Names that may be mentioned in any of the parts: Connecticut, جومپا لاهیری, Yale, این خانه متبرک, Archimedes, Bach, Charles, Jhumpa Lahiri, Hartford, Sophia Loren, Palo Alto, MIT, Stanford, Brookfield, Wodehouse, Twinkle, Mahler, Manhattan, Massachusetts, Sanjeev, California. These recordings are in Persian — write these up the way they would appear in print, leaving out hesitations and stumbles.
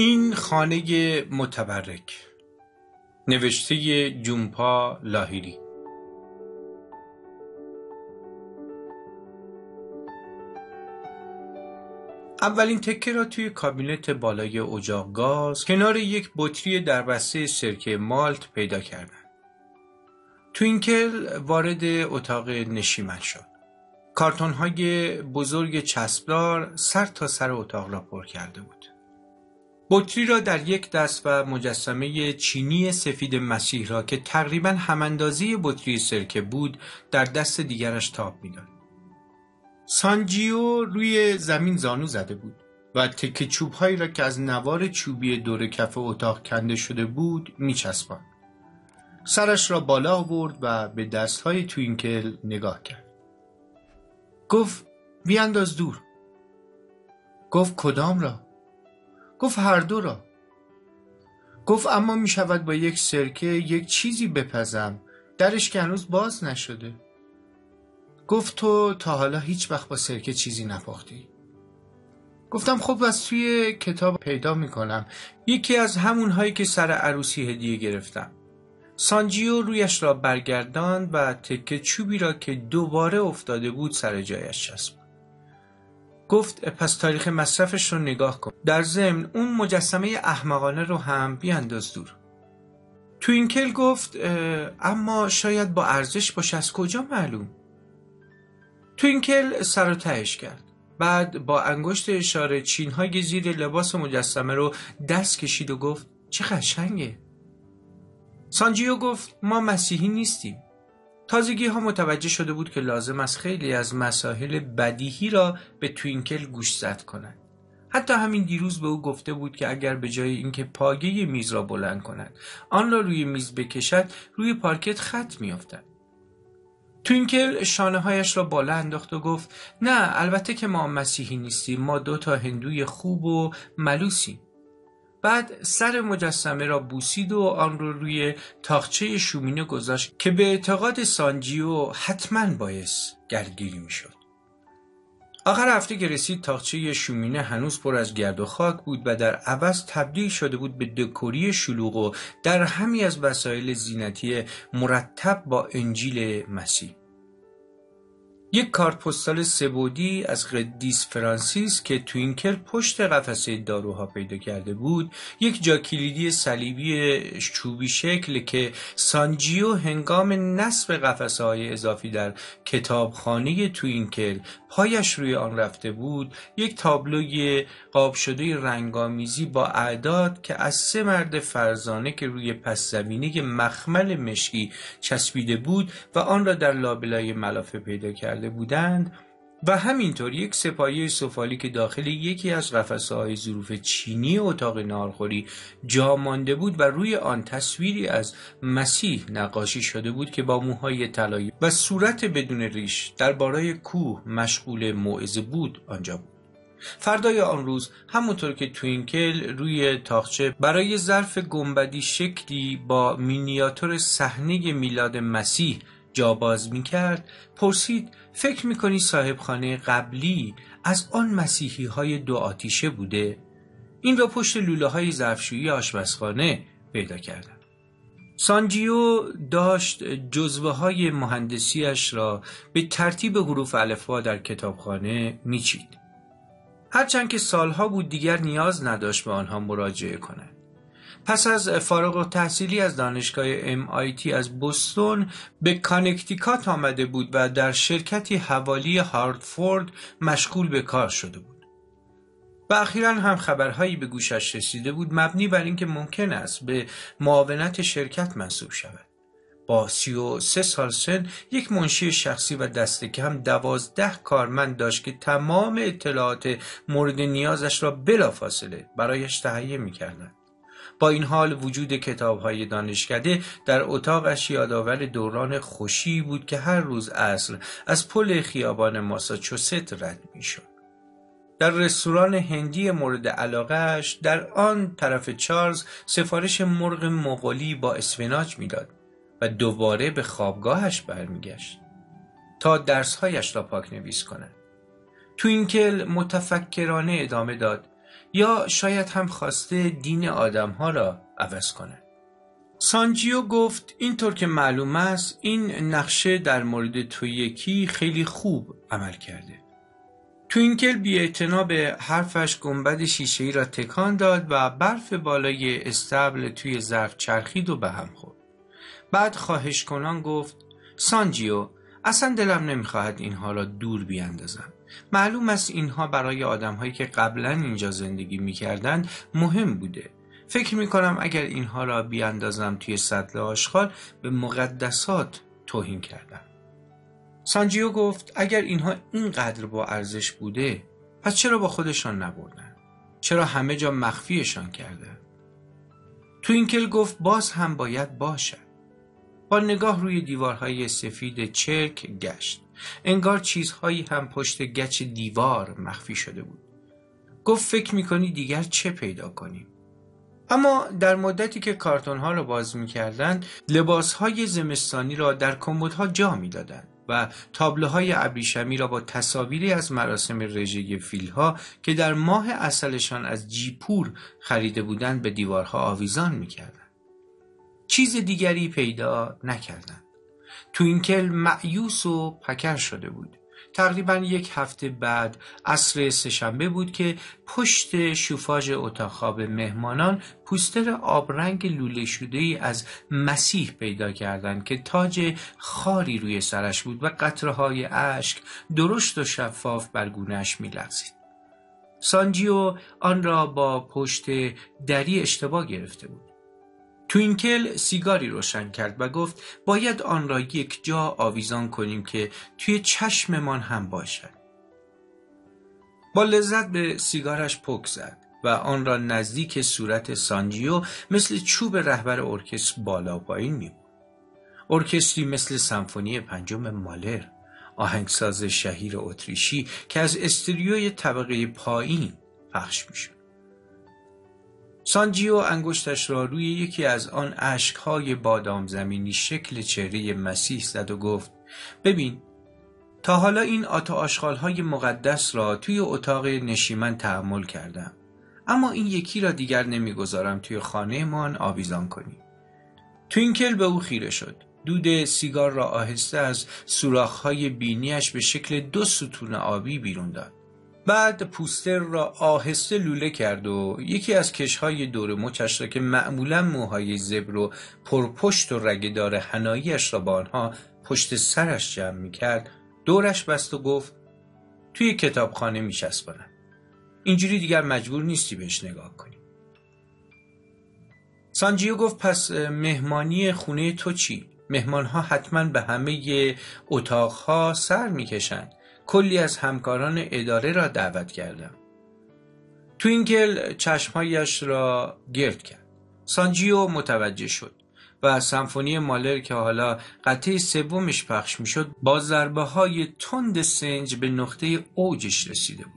این خانه متبرک، نوشته جومپا لاهیری. اولین تکه را توی کابینت بالای اجاق گاز کنار یک بطری در بسته سرکه مالت پیدا کردند. توینکل وارد اتاق نشیمن شد. کارتون‌های بزرگ چسبدار سر تا سر اتاق را پر کرده بود. بطری را در یک دست و مجسمه چینی سفید مسیح را که تقریباً هم‌اندازی بطری سرکه بود در دست دیگرش تاب می‌داد. سانجیو روی زمین زانو زده بود و تکه چوب‌هایی را که از نوار چوبی دور کف اتاق کنده شده بود می‌چسباند. سرش را بالا آورد و به دست‌های توینکل نگاه کرد. گفت بیانداز دور. گفت کدام را؟ گفت هر دو را. گفت اما می شود با یک سرکه یک چیزی بپزم، درش که هنوز باز نشده. گفت تو تا حالا هیچ وقت با سرکه چیزی نپختی؟ گفتم خب از توی کتاب پیدا می کنم، یکی از همونهایی که سر عروسی هدیه گرفتم. سانجیو رویش را برگرداند و تکه چوبی را که دوباره افتاده بود سر جایش چسباند. گفت پس تاریخ مصرفش رو نگاه کن، در ضمن اون مجسمه احمقانه رو هم بیانداز دور. توینکل گفت اما شاید با ارزش باشه، از کجا معلوم؟ توینکل سر و تهش کرد، بعد با انگشت اشاره چینهای زیر لباس مجسمه رو دست کشید و گفت چه قشنگه. سانجیو گفت ما مسیحی نیستیم. تازگی ها متوجه شده بود که لازم است خیلی از مسائل بدیهی را به توینکل گوشزد کنند. حتی همین دیروز به او گفته بود که اگر به جای اینکه پایه میز را بلند کند، آن را روی میز بکشد، روی پارکت خط میافتد. توینکل شانه هایش را بالا انداخت و گفت نه، البته که ما مسیحی نیستیم، ما دو تا هندوی خوب و ملوسیم. بعد سر مجسمه را بوسید و آن را روی تاقچه شومینه گذاشت که به اعتقاد سانجیو حتما باعث گردگیری می شد. آخر هفته که رسید تاقچه شومینه هنوز پر از گرد و خاک بود و در عوض تبدیل شده بود به دکوری شلوغ و در همی از وسایل زینتی مرتب با انجیل مسیح. یک کارت پستال سه‌بعدی از قدیس فرانسیس که توینکل پشت قفسه داروها پیدا کرده بود، یک جا کلیدی صلیبی چوبی شکل که سانجیو هنگام نصب قفسه‌های اضافی در کتابخانه توینکل پایش روی آن رفته بود، یک تابلوی قاب شده رنگامیزی با اعداد که از 3 مرد فرزانه که روی پس زمینه مخمل مشکی چسبیده بود و آن را در لابلای ملافه پیدا کرد بودند و همینطور یک سپایه سفالی که داخل یکی از قفسه‌های ظروف چینی اتاق ناهارخوری جا مانده بود و روی آن تصویری از مسیح نقاشی شده بود که با موهای طلایی و صورت بدون ریش در بالای کوه مشغول موعظه بود آنجا بود. فردای آن روز همونطور که توینکل روی تاقچه برای ظرف گنبدی شکلی با مینیاتور صحنه میلاد مسیح جا باز می کرد، پرسید فکر می کنی صاحبخانه قبلی از آن مسیحی های دو آتیشه بوده؟ این را پشت لوله های ظرفشویی آشپزخانه پیدا کردم. سانجیو داشت جزوه های مهندسیش را به ترتیب حروف الفبا در کتابخانه می چید. هرچند که سالها بود دیگر نیاز نداشت به آنها مراجعه کند. پس از فارغ التحصیلی از دانشگاه MIT از بوستون به کانکتیکات آمده بود و در شرکتی حوالی هارتفورد مشغول به کار شده بود. و اخیراً هم خبرهایی به گوشش رسیده بود مبنی بر اینکه ممکن است به معاونت شرکت منصوب شود. با 33 سال سن یک منشی شخصی و دست کم 12 کارمند داشت که تمام اطلاعات مورد نیازش را بلافاصله برایش تهیه می‌کردند. با این حال وجود کتاب‌های دانشکده در اتاقش یادآور دوران خوشی بود که هر روز عصر از پل خیابان ماساچوست رد می‌شد. در رستوران هندی مورد علاقه‌اش در آن طرف چارلز سفارش مرغ مغولی با اسفناج می‌داد و دوباره به خوابگاهش برمیگشت تا درس‌هایش را پاک نویس کند. توینکل متفکرانه ادامه داد یا شاید هم خواسته دین آدم‌ها را عوض کنه. سانجیو گفت اینطور که معلوم است این نقشه در مورد تو یکی خیلی خوب عمل کرده. توینکل بی‌اعتنا به حرفش گنبد شیشه‌ای را تکان داد و برف بالای استبل توی ظرف چرخید و به هم خورد. بعد خواهش کنان گفت سانجیو اصلا دلم نمیخواهد اینها را دور بیاندازم. معلوم است اینها برای آدم‌هایی که قبلا اینجا زندگی می‌کردند مهم بوده. فکر می‌کنم اگر اینها را بیاندازم توی سطل آشغال به مقدسات توهین کردم. سانجیو گفت اگر اینها اینقدر با ارزش بوده پس چرا با خودشان نبردن؟ چرا همه جا مخفیشان کردن؟ توینکل گفت باز هم باید باشد. با نگاه روی دیوارهای سفید چرک گشت. انگار چیزهایی هم پشت گچ دیوار مخفی شده بود. گفت فکر میکنی دیگر چه پیدا کنیم؟ اما در مدتی که کارتونها را باز میکردند لباسهای زمستانی را در کمدها جا میدادند و تابلوهای ابریشمی را با تصاویری از مراسم رژه فیلها که در ماه عسلشان از جیپور خریده بودند به دیوارها آویزان میکردند. چیز دیگری پیدا نکردند. توینکل مأیوس و پکر شده بود. تقریبا یک هفته بعد عصر سه‌شنبه بود که پشت شوفاژ اتاق خواب مهمانان پوستر آبرنگ لوله شده‌ای از مسیح پیدا کردند که تاج خاری روی سرش بود و قطره‌های اشک درشت و شفاف بر گونه‌اش می‌لغزید. سانجیو آن را با پشت دری اشتباه گرفته بود. توینکل سیگاری روشن کرد و گفت باید آن را یک جا آویزان کنیم که توی چشممان هم باشد. با لذت به سیگارش پک زد و آن را نزدیک صورت سانجیو مثل چوب رهبر ارکستر بالا و پایین می‌برد. ارکستری مثل سمفونی پنجم مالر، آهنگساز شهیر اتریشی که از استریوی طبقه پایین پخش می‌شد. سانجیو انگشتش را روی یکی از آن اشک‌های بادام زمینی شکل چهره مسیح زد و گفت ببین تا حالا این آتش‌آشغال‌های مقدس را توی اتاق نشیمن تحمل کردم اما این یکی را دیگر نمی‌گذارم توی خانه‌مان آویزان کنی. توینکل به او خیره شد. دود سیگار را آهسته از سوراخ‌های بینیش به شکل دو ستون آبی بیرون داد. بعد پوستر را آهسته لوله کرد و یکی از کشهای دور مچش را که معمولا موهای زبر و پرپشت و رگه‌دار حنایی‌اش را با آنها پشت سرش جمع می‌کرد دورش بست و گفت توی کتابخانه می‌چسبانم. اینجوری دیگر مجبور نیستی بهش نگاه کنی. سانجیو گفت پس مهمانی خونه تو چی؟ مهمان‌ها حتماً به همه اتاق‌ها سر می‌کشند. کلی از همکاران اداره را دعوت کردم. توینکل چشمهایش را گرد کرد. سانجیو متوجه شد و سمفونی مالر که حالا قطعه سومش پخش میشد با ضربه های تند سنج به نقطه اوجش رسیده بود.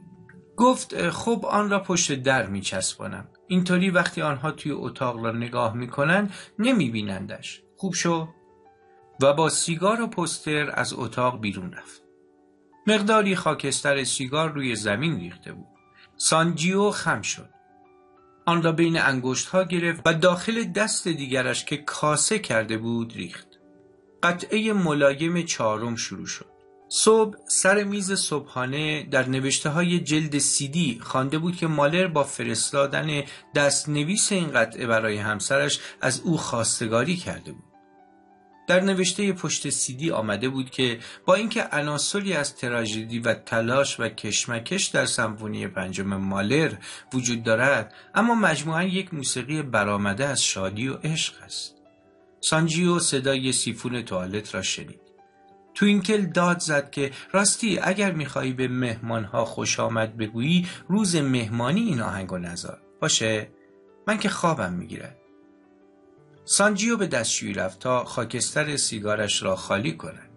گفت خب آن را پشت در می چسبانم. اینطوری وقتی آنها توی اتاق را نگاه می کنند نمی بینندش. خوب شو؟ و با سیگار و پوستر از اتاق بیرون رفت. مقداری خاکستر سیگار روی زمین ریخته بود. سانجیو خم شد. آن را بین انگشت‌ها گرفت و داخل دست دیگرش که کاسه کرده بود ریخت. قطعه ملایم چهارم شروع شد. صبح سر میز صبحانه در نوشته‌های جلد CD خوانده بود که مالر با فرستادن دستنویس این قطعه برای همسرش از او خواستگاری کرده بود. در نوشته پشت CD آمده بود که با اینکه عناصری از تراژدی و تلاش و کشمکش در سمفونی پنجم مالر وجود دارد اما مجموعاً یک موسیقی برآمده از شادی و عشق است. سانجیو صدای سیفون توالت را شنید. توینکل داد زد که راستی اگر می‌خوای به مهمان‌ها خوش آمد بگویی روز مهمانی این آهنگو نذار. باشه؟ من که خوابم می‌گیره. سانجیو به دستشویی رفت تا خاکستر سیگارش را خالی کند.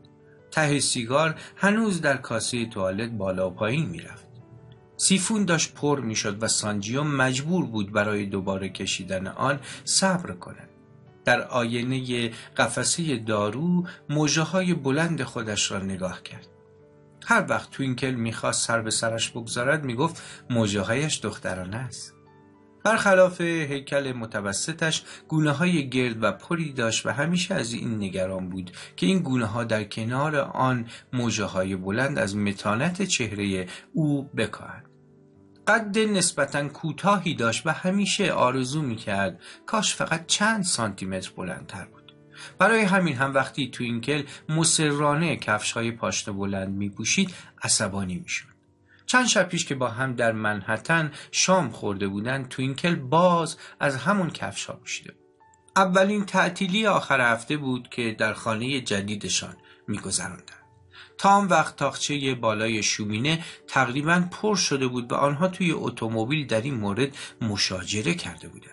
ته سیگار هنوز در کاسه توالت بالا و پایین می‌رفت. سیفون داشت پر می‌شد و سانجیو مجبور بود برای دوباره کشیدن آن صبر کند. در آینه قفسه دارو موج‌های بلند خودش را نگاه کرد. هر وقت توینکل میخواست سر به سرش بگذارد میگفت موجهایش دخترانه است. برخلاف هیکل متوسطش گونه های گرد و پری داشت و همیشه از این نگران بود که این گونه ها در کنار آن موجه های بلند از متانت چهره او بکاهند. قد نسبتاً کوتاهی داشت و همیشه آرزو میکرد کاش فقط چند سانتی متر بلندتر بود. برای همین هم وقتی توینکل مصرانه کفش‌های پاشنه بلند می‌پوشید عصبانی می‌شد. چند شب پیش که با هم در منهتن شام خورده بودند، توینکل باز از همون کفش‌ها پوشیده بود. اولین تعطیلی آخر هفته بود که در خانه جدیدشان می‌گذراندند. تا آن وقت تاقچه بالای شومینه تقریباً پر شده بود و آنها توی اتومبیل در این مورد مشاجره کرده بودند.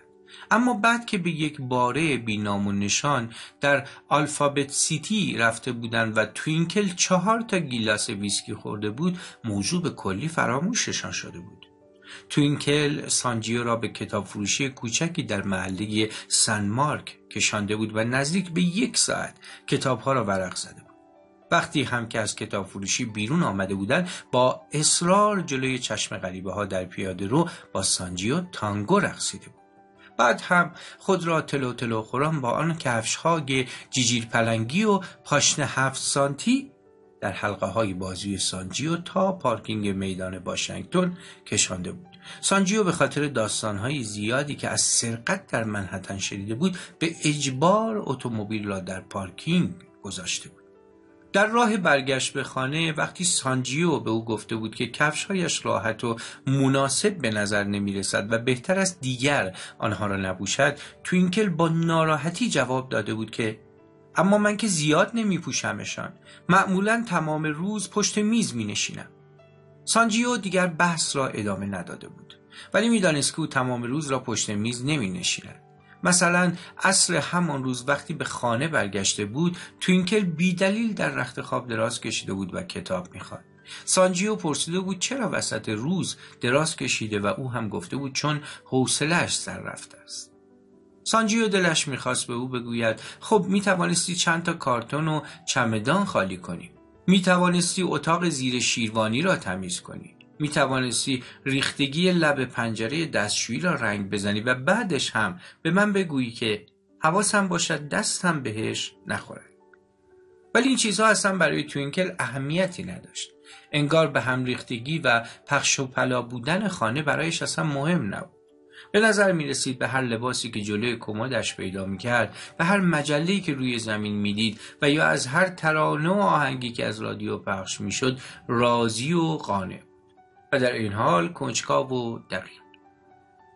اما بعد که به یک باره بی نام و نشان در آلفابت سیتی رفته بودند و توینکل 4 تا گیلاس ویسکی خورده بود، موضوع به کلی فراموششان شده بود. توینکل سانجیو را به کتاب فروشی کوچکی در محله سن مارک کشانده بود و نزدیک به 1 ساعت کتابها را ورق زده بود. وقتی هم که از کتاب فروشی بیرون آمده بودند، با اصرار جلوی چشم غریبه ها در پیاده رو با سانجیو تانگو رقصیده بود. بعد هم خود را تلو تلو خوران با آن کفش‌های جیجیر پلنگی و پاشنه 7 سانتی در حلقه های بازوی سانجیو تا پارکینگ میدان واشنگتن کشانده بود. سانجیو به خاطر داستان‌های زیادی که از سرقت در منهتن شنیده بود به اجبار اتومبیل را در پارکینگ گذاشته بود. در راه برگشت به خانه وقتی سانجیو به او گفته بود که کفش‌هایش راحت و مناسب به نظر نمی‌رسد و بهتر است دیگر آنها را نپوشد، توینکل با ناراحتی جواب داده بود که اما من که زیاد نمی‌پوشمشان، معمولاً تمام روز پشت میز می‌نشینم. سانجیو دیگر بحث را ادامه نداده بود، ولی می‌دانست که او تمام روز را پشت میز نمی‌نشیند. مثلا عصر همان روز وقتی به خانه برگشته بود، توینکل بی دلیل در رخت خواب دراز کشیده بود و کتاب می‌خواند. سانجیو پرسیده بود چرا وسط روز دراز کشیده و او هم گفته بود چون حوصله‌اش سر رفته است. سانجیو دلش می‌خواست به او بگوید خب می‌توانستی چند تا کارتون و چمدان خالی کنی، می‌توانستی اتاق زیر شیروانی را تمیز کنی، می توانستی ریختگی لب پنجره دستشویی را رنگ بزنی و بعدش هم به من بگویی که حواسم باشد دستم بهش نخورد. ولی این چیزها اصلا برای توینکل اهمیتی نداشت. انگار به هم ریختگی و پخش و پلا بودن خانه برایش اصلا مهم نبود. به نظر می رسید به هر لباسی که جلوی کمدش پیدا می کرد و هر مجله‌ای که روی زمین می دید و یا از هر ترانه و آهنگی که از رادیو پخش می شد راضی و قانع و در این حال کنجکاو و دقیق.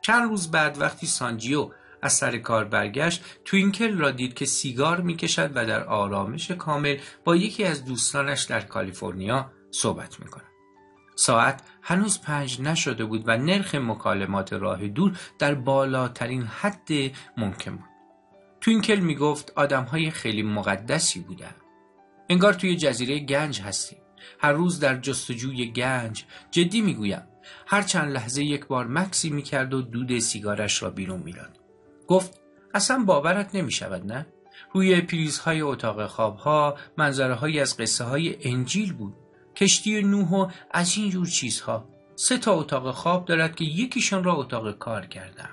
چند روز بعد وقتی سانجیو از سر کار برگشت، توینکل را دید که سیگار میکشد و در آرامش کامل با یکی از دوستانش در کالیفرنیا صحبت میکند. ساعت هنوز 5 نشده بود و نرخ مکالمات راه دور در بالاترین حد ممکن بود. توینکل میگفت آدمهای خیلی مقدسی بودند. انگار توی جزیره گنج هستیم. هر روز در جستجوی گنج، جدی میگویم، هر چند لحظه یک بار مکسی میکرد و دود سیگارش را بیرون میداد. گفت اصلا باورت نمیشود نه؟ روی پریزهای اتاق خوابها منظرهایی از قصه های انجیل بود، کشتی نوح و از این جور چیزها. 3 تا اتاق خواب دارد که یکیشان را اتاق کار کردم.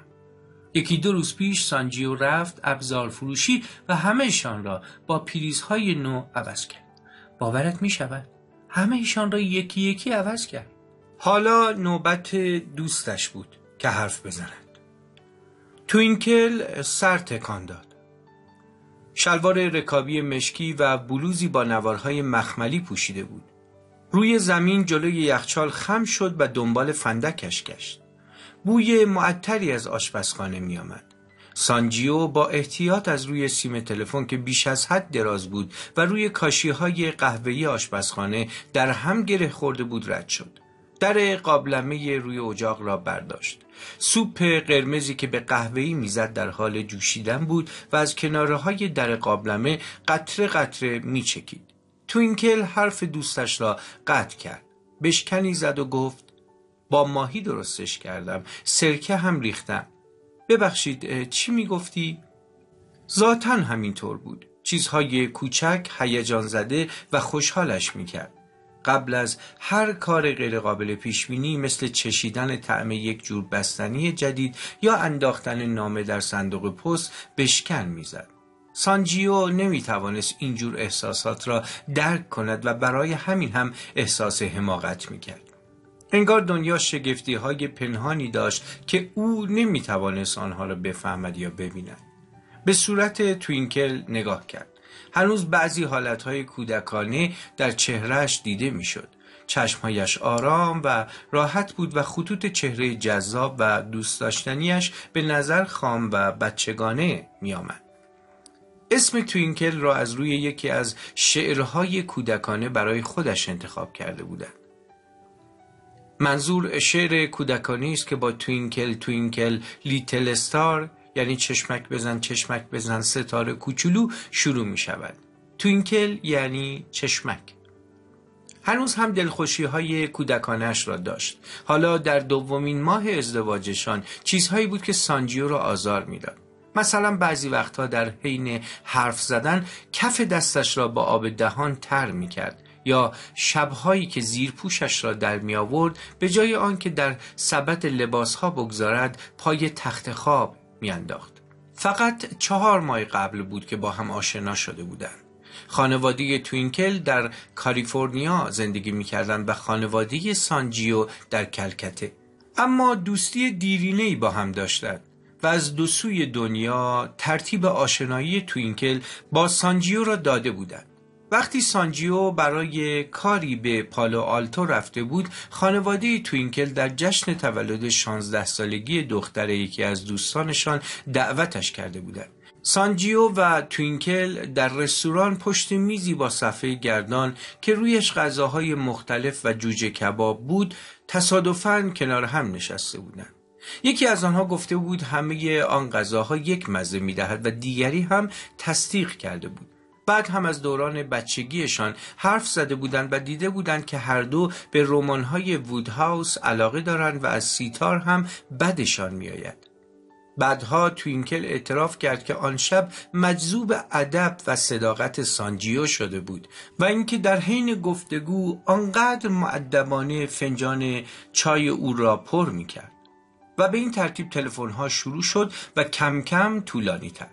1-2 روز پیش سانجیو رفت ابزار فروشی و همهشان را با پریزهای نو عوض کرد. باورت میشود؟ همه ایشان را یکی یکی عوض کرد. حالا نوبت دوستش بود که حرف بزند. توینکل سر تکان داد. شلوار رکابی مشکی و بلوزی با نوارهای مخملی پوشیده بود. روی زمین جلوی یخچال خم شد و دنبال فندکش گشت. بوی معطری از آشپزخانه می آمد. سانجیو با احتیاط از روی سیم تلفن که بیش از حد دراز بود و روی کاشی‌های قهوه‌ای آشپزخانه در هم گره خورده بود رد شد. در قابلمه روی اجاق را برداشت. سوپ قرمزی که به قهوه‌ای میزد در حال جوشیدن بود و از کناره‌های در قابلمه قطره قطره میچکید. توینکل حرف دوستش را قطع کرد. بشکنی زد و گفت با ماهی درستش کردم، سرکه هم ریختم. ببخشید چی میگفتی؟ ذاتاً همینطور بود. چیزهای کوچک هیجان زده و خوشحالش میکرد. قبل از هر کار غیرقابل پیشبینی مثل چشیدن طعم یک جور بستنی جدید یا انداختن نامه در صندوق پست بشکن میزد. سانجیو نمیتوانست اینجور احساسات را درک کند و برای همین هم احساس حماقت میکرد. انگار دنیا شگفتی های پنهانی داشت که او نمیتوانست آنها را بفهمد یا ببیند. به صورت توینکل نگاه کرد. هنوز بعضی حالتهای کودکانه در چهرهش دیده میشد. چشمهایش آرام و راحت بود و خطوط چهره جذاب و دوست داشتنیش به نظر خام و بچگانه میآمد. اسم توینکل را از روی یکی از شعرهای کودکانه برای خودش انتخاب کرده بودند. منظور شعر کودکانه است که با توینکل توینکل لیتل استار، یعنی چشمک بزن چشمک بزن ستاره کوچولو، شروع می شود. توینکل یعنی چشمک. هنوز هم دلخوشی های کودکانش را داشت. حالا در دومین ماه ازدواجشان چیزهایی بود که سانجیو را آزار می داد. مثلا بعضی وقتها در حین حرف زدن کف دستش را با آب دهان تر می کرد، یا شبهایی که زیر پوشش را در می آورد به جای آن که در سبد لباس ها بگذارد پای تخت خواب می انداخت. فقط 4 ماه قبل بود که با هم آشنا شده بودند. خانواده توینکل در کالیفرنیا زندگی می کردند و خانواده سانجیو در کلکته. اما دوستی دیرینه‌ای با هم داشتند و از دو سوی دنیا ترتیب آشنایی توینکل با سانجیو را داده بودند. وقتی سانجیو برای کاری به پالو آلتو رفته بود، خانواده توینکل در جشن تولد 16 سالگی دختر یکی از دوستانشان دعوتش کرده بودند. سانجیو و توینکل در رستوران پشت میزی با صفحه گردان که رویش غذاهای مختلف و جوجه کباب بود، تصادفاً کنار هم نشسته بودند. یکی از آنها گفته بود همه آن غذاها یک مزه می‌دهد و دیگری هم تصدیق کرده بود. بعد هم از دوران بچگیشان حرف زده بودند و دیده بودند که هر دو به رمان‌های وودهاوس علاقه دارند و از سیتار هم بدشان می‌آید. بعدها توینکل اعتراف کرد که آن شب مجذوب ادب و صداقت سانجیو شده بود و اینکه در حین گفتگو آنقدر مؤدبانه فنجان چای او را پر می‌کرد. و به این ترتیب تلفن‌ها شروع شد و کم کم طولانی‌تر.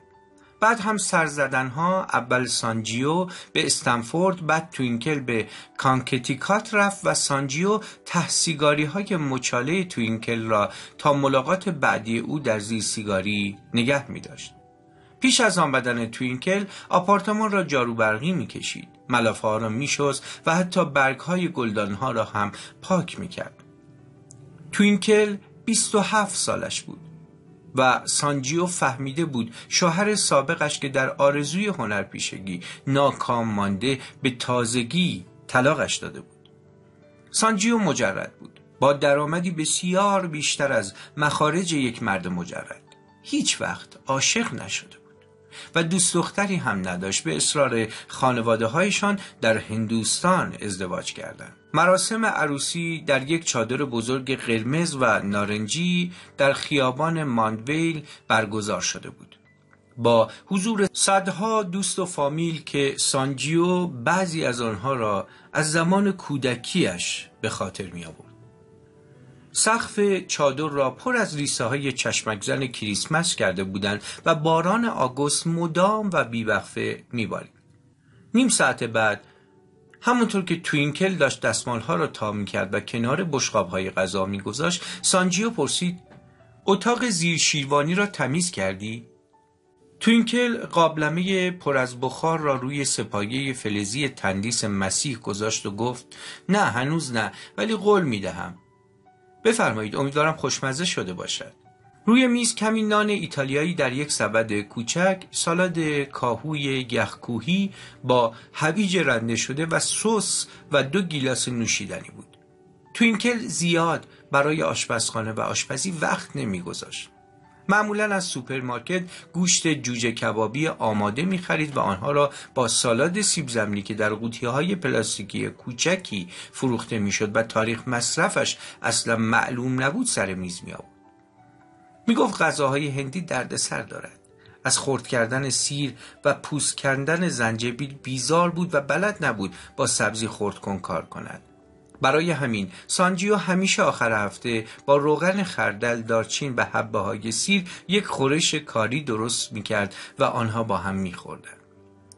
بعد هم سرزدنها، اول سانجیو به استنفورد، بعد توینکل به کانکتیکات رفت و سانجیو ته‌سیگاری های مچاله توینکل را تا ملاقات بعدی او در زیر سیگاری نگه می داشت. پیش از آن بدن توینکل آپارتمان را جاروبرقی می کشید، ملافه ها را می شست و حتی برگ های گلدان ها را هم پاک می کرد. توینکل 27 سالش بود و سانجیو فهمیده بود شوهر سابقش که در آرزوی هنرپیشگی ناکام مانده به تازگی طلاقش داده بود. سانجیو مجرد بود، با درآمدی بسیار بیشتر از مخارج یک مرد مجرد. هیچ وقت عاشق نشده بود و دوست دختری هم نداشت. به اصرار خانواده هایشان در هندوستان ازدواج کردند. مراسم عروسی در یک چادر بزرگ قرمز و نارنجی در خیابان ماندویل برگزار شده بود، با حضور صدها دوست و فامیل که سانجیو بعضی از آنها را از زمان کودکیش به خاطر می آورد. سقف چادر را پر از ریسه های چشمکزن کریسمس کرده بودند و باران آگوست مدام و بیوقفه می بارید. نیم ساعت بعد، همونطور که توینکل داشت دستمالها را تا میکرد و کنار بشقابهای غذا میگذاشت، سانجیو پرسید: اتاق زیر شیروانی را تمیز کردی؟ توینکل قابلمه پر از بخار را روی سپایه فلزی تندیس مسیح گذاشت و گفت: نه، هنوز نه، ولی قول میدهم. بفرمایید، امیدوارم خوشمزه شده باشد. روی میز کمی نان ایتالیایی در یک سبد کوچک، سالاد کاهوی یخکوهی با هویج رنده شده و سس و 2 گیلاس نوشیدنی بود. توینکل زیاد برای آشپزخانه و آشپزی وقت نمیگذاشت. معمولا از سوپرمارکت گوشت جوجه کبابی آماده میخرید و آنها را با سالاد سیب زمینی که در قوطی‌های پلاستیکی کوچکی فروخته میشد و تاریخ مصرفش اصلا معلوم نبود سر میز می‌آورد. می گفت غذاهای هندی دردسر دارد، از خرد کردن سیر و پوست کردن زنجبیل بیزار بود و بلد نبود با سبزی خرد کن کار کند. برای همین سانجیو همیشه آخر هفته با روغن خردل، دارچین و حبه های سیر یک خورش کاری درست میکرد و آنها با هم میخوردن.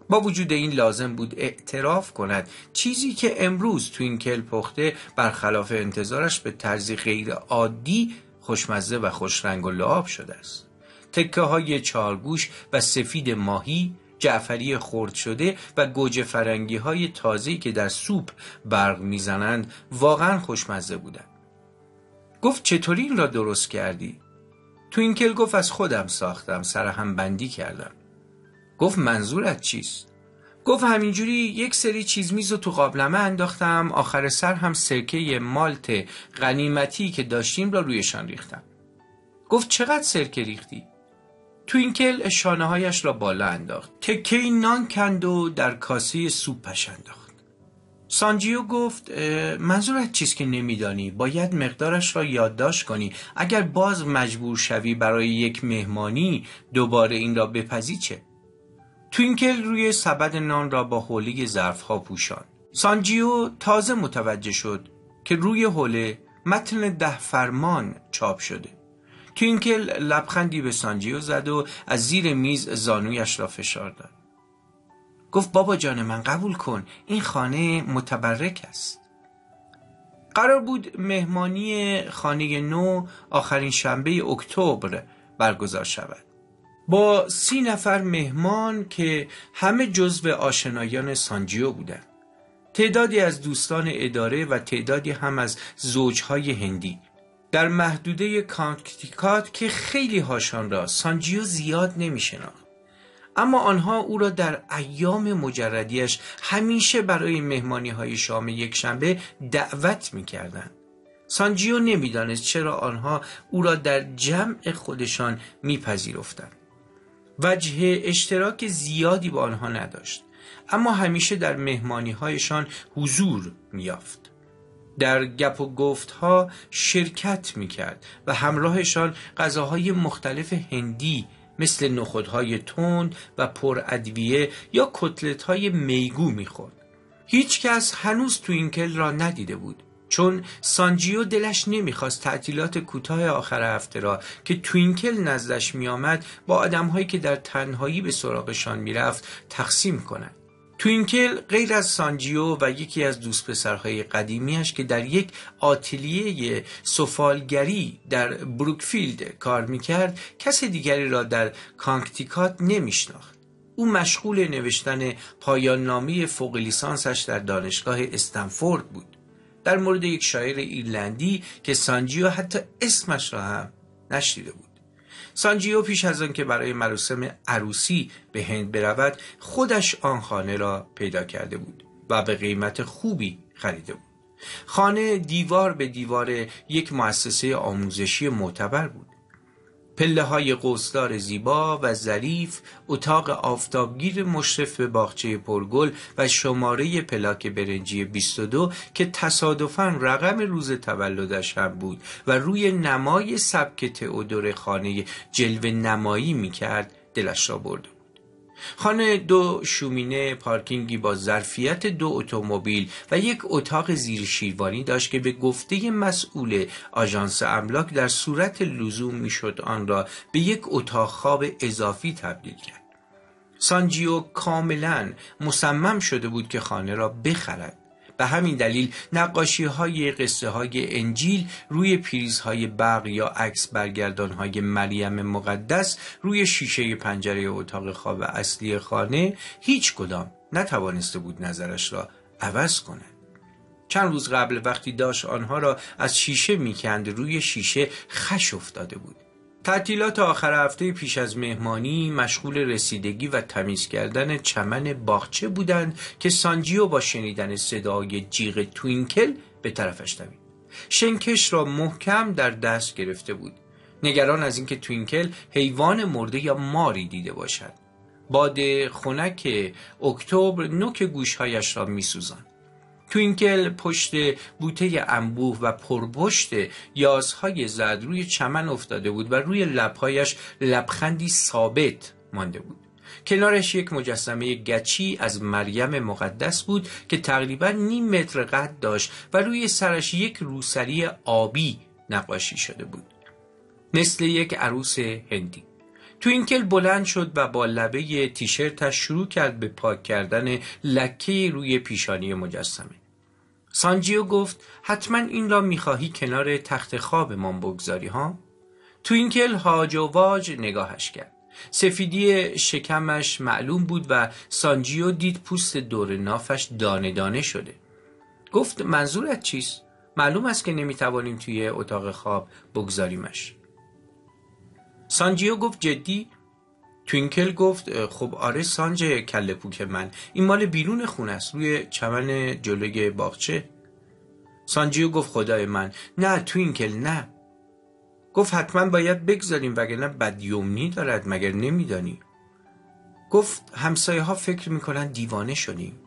با وجود این لازم بود اعتراف کند چیزی که امروز توینکل پخته برخلاف انتظارش به طرزی غیر عادی خوشمزه و خوشرنگ و لعاب شده است. تکه های چارگوش و سفید ماهی، جعفری خرد شده و گوجه فرنگی های تازه‌ای که در سوپ برق میزنند واقعا خوشمزه بودند. گفت چطوری این را درست کردی؟ توینکل گفت از خودم ساختم، سرهم بندی کردم. گفت منظورت چیست؟ گفت همینجوری یک سری چیز میز رو تو قابلمه انداختم، آخر سر هم سرکه مالت غنیمتی که داشتیم را رویشان ریختم. گفت چقدر سرکه ریختی؟ توینکل شانه هایش را بالا انداخت، تکه نان کند و در کاسه سوپش انداخت. سانجیو گفت منظورت چیست که نمیدانی؟ باید مقدارش را یادداشت کنی، اگر باز مجبور شوی برای یک مهمانی دوباره این را بپزی چه؟ توینکل روی سبد نان را با حوله ظرف‌ها پوشاند. سانجیو تازه متوجه شد که روی حوله متن 10 فرمان چاپ شده. توینکل لبخندی به سانجیو زد و از زیر میز زانویش را فشار داد. گفت بابا جان من قبول کن، این خانه متبرک است. قرار بود مهمانی خانه نو آخرین شنبه اکتبر برگزار شود، با 30 نفر مهمان که همه جزو آشنایان سانجیو بودند. تعدادی از دوستان اداره و تعدادی هم از زوجهای هندی. در محدوده کانکتیکات که خیلی هاشان را سانجیو زیاد نمی شناخت، اما آنها او را در ایام مجردیش همیشه برای مهمانی های شام یک شنبه دعوت می کردند. سانجیو نمی دانست چرا آنها او را در جمع خودشان می پذیرفتند. وجه اشتراک زیادی با آنها نداشت، اما همیشه در مهمانی‌هایشان حضور می‌یافت. در گپ و گفت‌ها شرکت می‌کرد و همراهشان غذاهای مختلف هندی مثل نخودهای تند و پر ادویه یا کتلت‌های میگو می‌خورد. هیچ کس هنوز توینکل را ندیده بود، چون سانجیو دلش نمیخواست تعطیلات کوتاه آخر هفته را که توینکل نزدش میآمد با آدمهایی که در تنهایی به سراغشان میرفت تقسیم کند. توینکل غیر از سانجیو و یکی از دوست پسرهای قدیمیش که در یک آتلیه سفالگری در بروکفیلد کار میکرد کس دیگری را در کانکتیکات نمیشناخت. او مشغول نوشتن پایان نامه فوق لیسانسش در دانشگاه استنفورد بود، در مورد یک شاعر ایرلندی که سانجیو حتی اسمش را هم نشنیده بود. سانجیو پیش از آن که برای مراسم عروسی به هند برود خودش آن خانه را پیدا کرده بود و به قیمت خوبی خریده بود. خانه دیوار به دیوار یک مؤسسه آموزشی معتبر بود. پله‌های قوسدار زیبا و ظریف، اتاق آفتابگیر مشرف به باغچه پرگل و شماره پلاک برنجی 22 که تصادفاً رقم روز تولدش هم بود و روی نمای سبک تئودور خانه جلوه نمایی می‌کرد دلش را برده بود. خانه 2 شومینه، پارکینگی با ظرفیت 2 اتومبیل و یک اتاق زیر شیروانی داشت که به گفته مسئول آژانس املاک در صورت لزوم میشد آن را به یک اتاق خواب اضافی تبدیل کرد. سانجیو کاملا مصمم شده بود که خانه را بخرد. به همین دلیل نقاشی های قصه های انجیل روی پریز های برق یا عکس برگردان های مریم مقدس روی شیشه پنجره اتاق خواب اصلی خانه هیچ کدام نتوانسته بود نظرش را عوض کند. چند روز قبل وقتی داشت آنها را از شیشه میکند روی شیشه خش افتاده بود. تعطیلات آخر هفته پیش از مهمانی مشغول رسیدگی و تمیز کردن چمن باغچه بودند که سانجیو با شنیدن صدای جیغ توینکل به طرفش دوید. شنکش را محکم در دست گرفته بود، نگران از اینکه توینکل حیوان مرده یا ماری دیده باشد. باد خنک اکتبر نوک گوشهایش را می‌سوزاند. توینکل پشت بوته انبوه و پربشت یازهای زرد روی چمن افتاده بود و روی لبهایش لبخندی ثابت مانده بود. کنارش یک مجسمه گچی از مریم مقدس بود که تقریباً نیم متر قد داشت و روی سرش یک روسری آبی نقاشی شده بود، مثل یک عروس هندی. توینکل بلند شد و با لبه تیشرتش شروع کرد به پاک کردن لکه روی پیشانی مجسمه. سانجیو گفت حتما این را میخواهی کنار تخت خواب من بگذاری ها؟ توینکل هاج و واج نگاهش کرد. سفیدی شکمش معلوم بود و سانجیو دید پوست دور نافش دانه دانه شده. گفت منظورت چیست؟ معلوم است که نمیتوانیم توی اتاق خواب بگذاریمش. سانجیو گفت جدی؟ توینکل گفت خب آره سانج کله پوک من، این مال بیرون خونه است، روی چمن جلوی باغچه. سانجیو گفت خدای من نه توینکل نه. گفت حتما باید بگذاریم وگرنه بدیومنی دارد، مگر نمیدانی؟ گفت همسایه ها فکر میکنن دیوانه شدیم.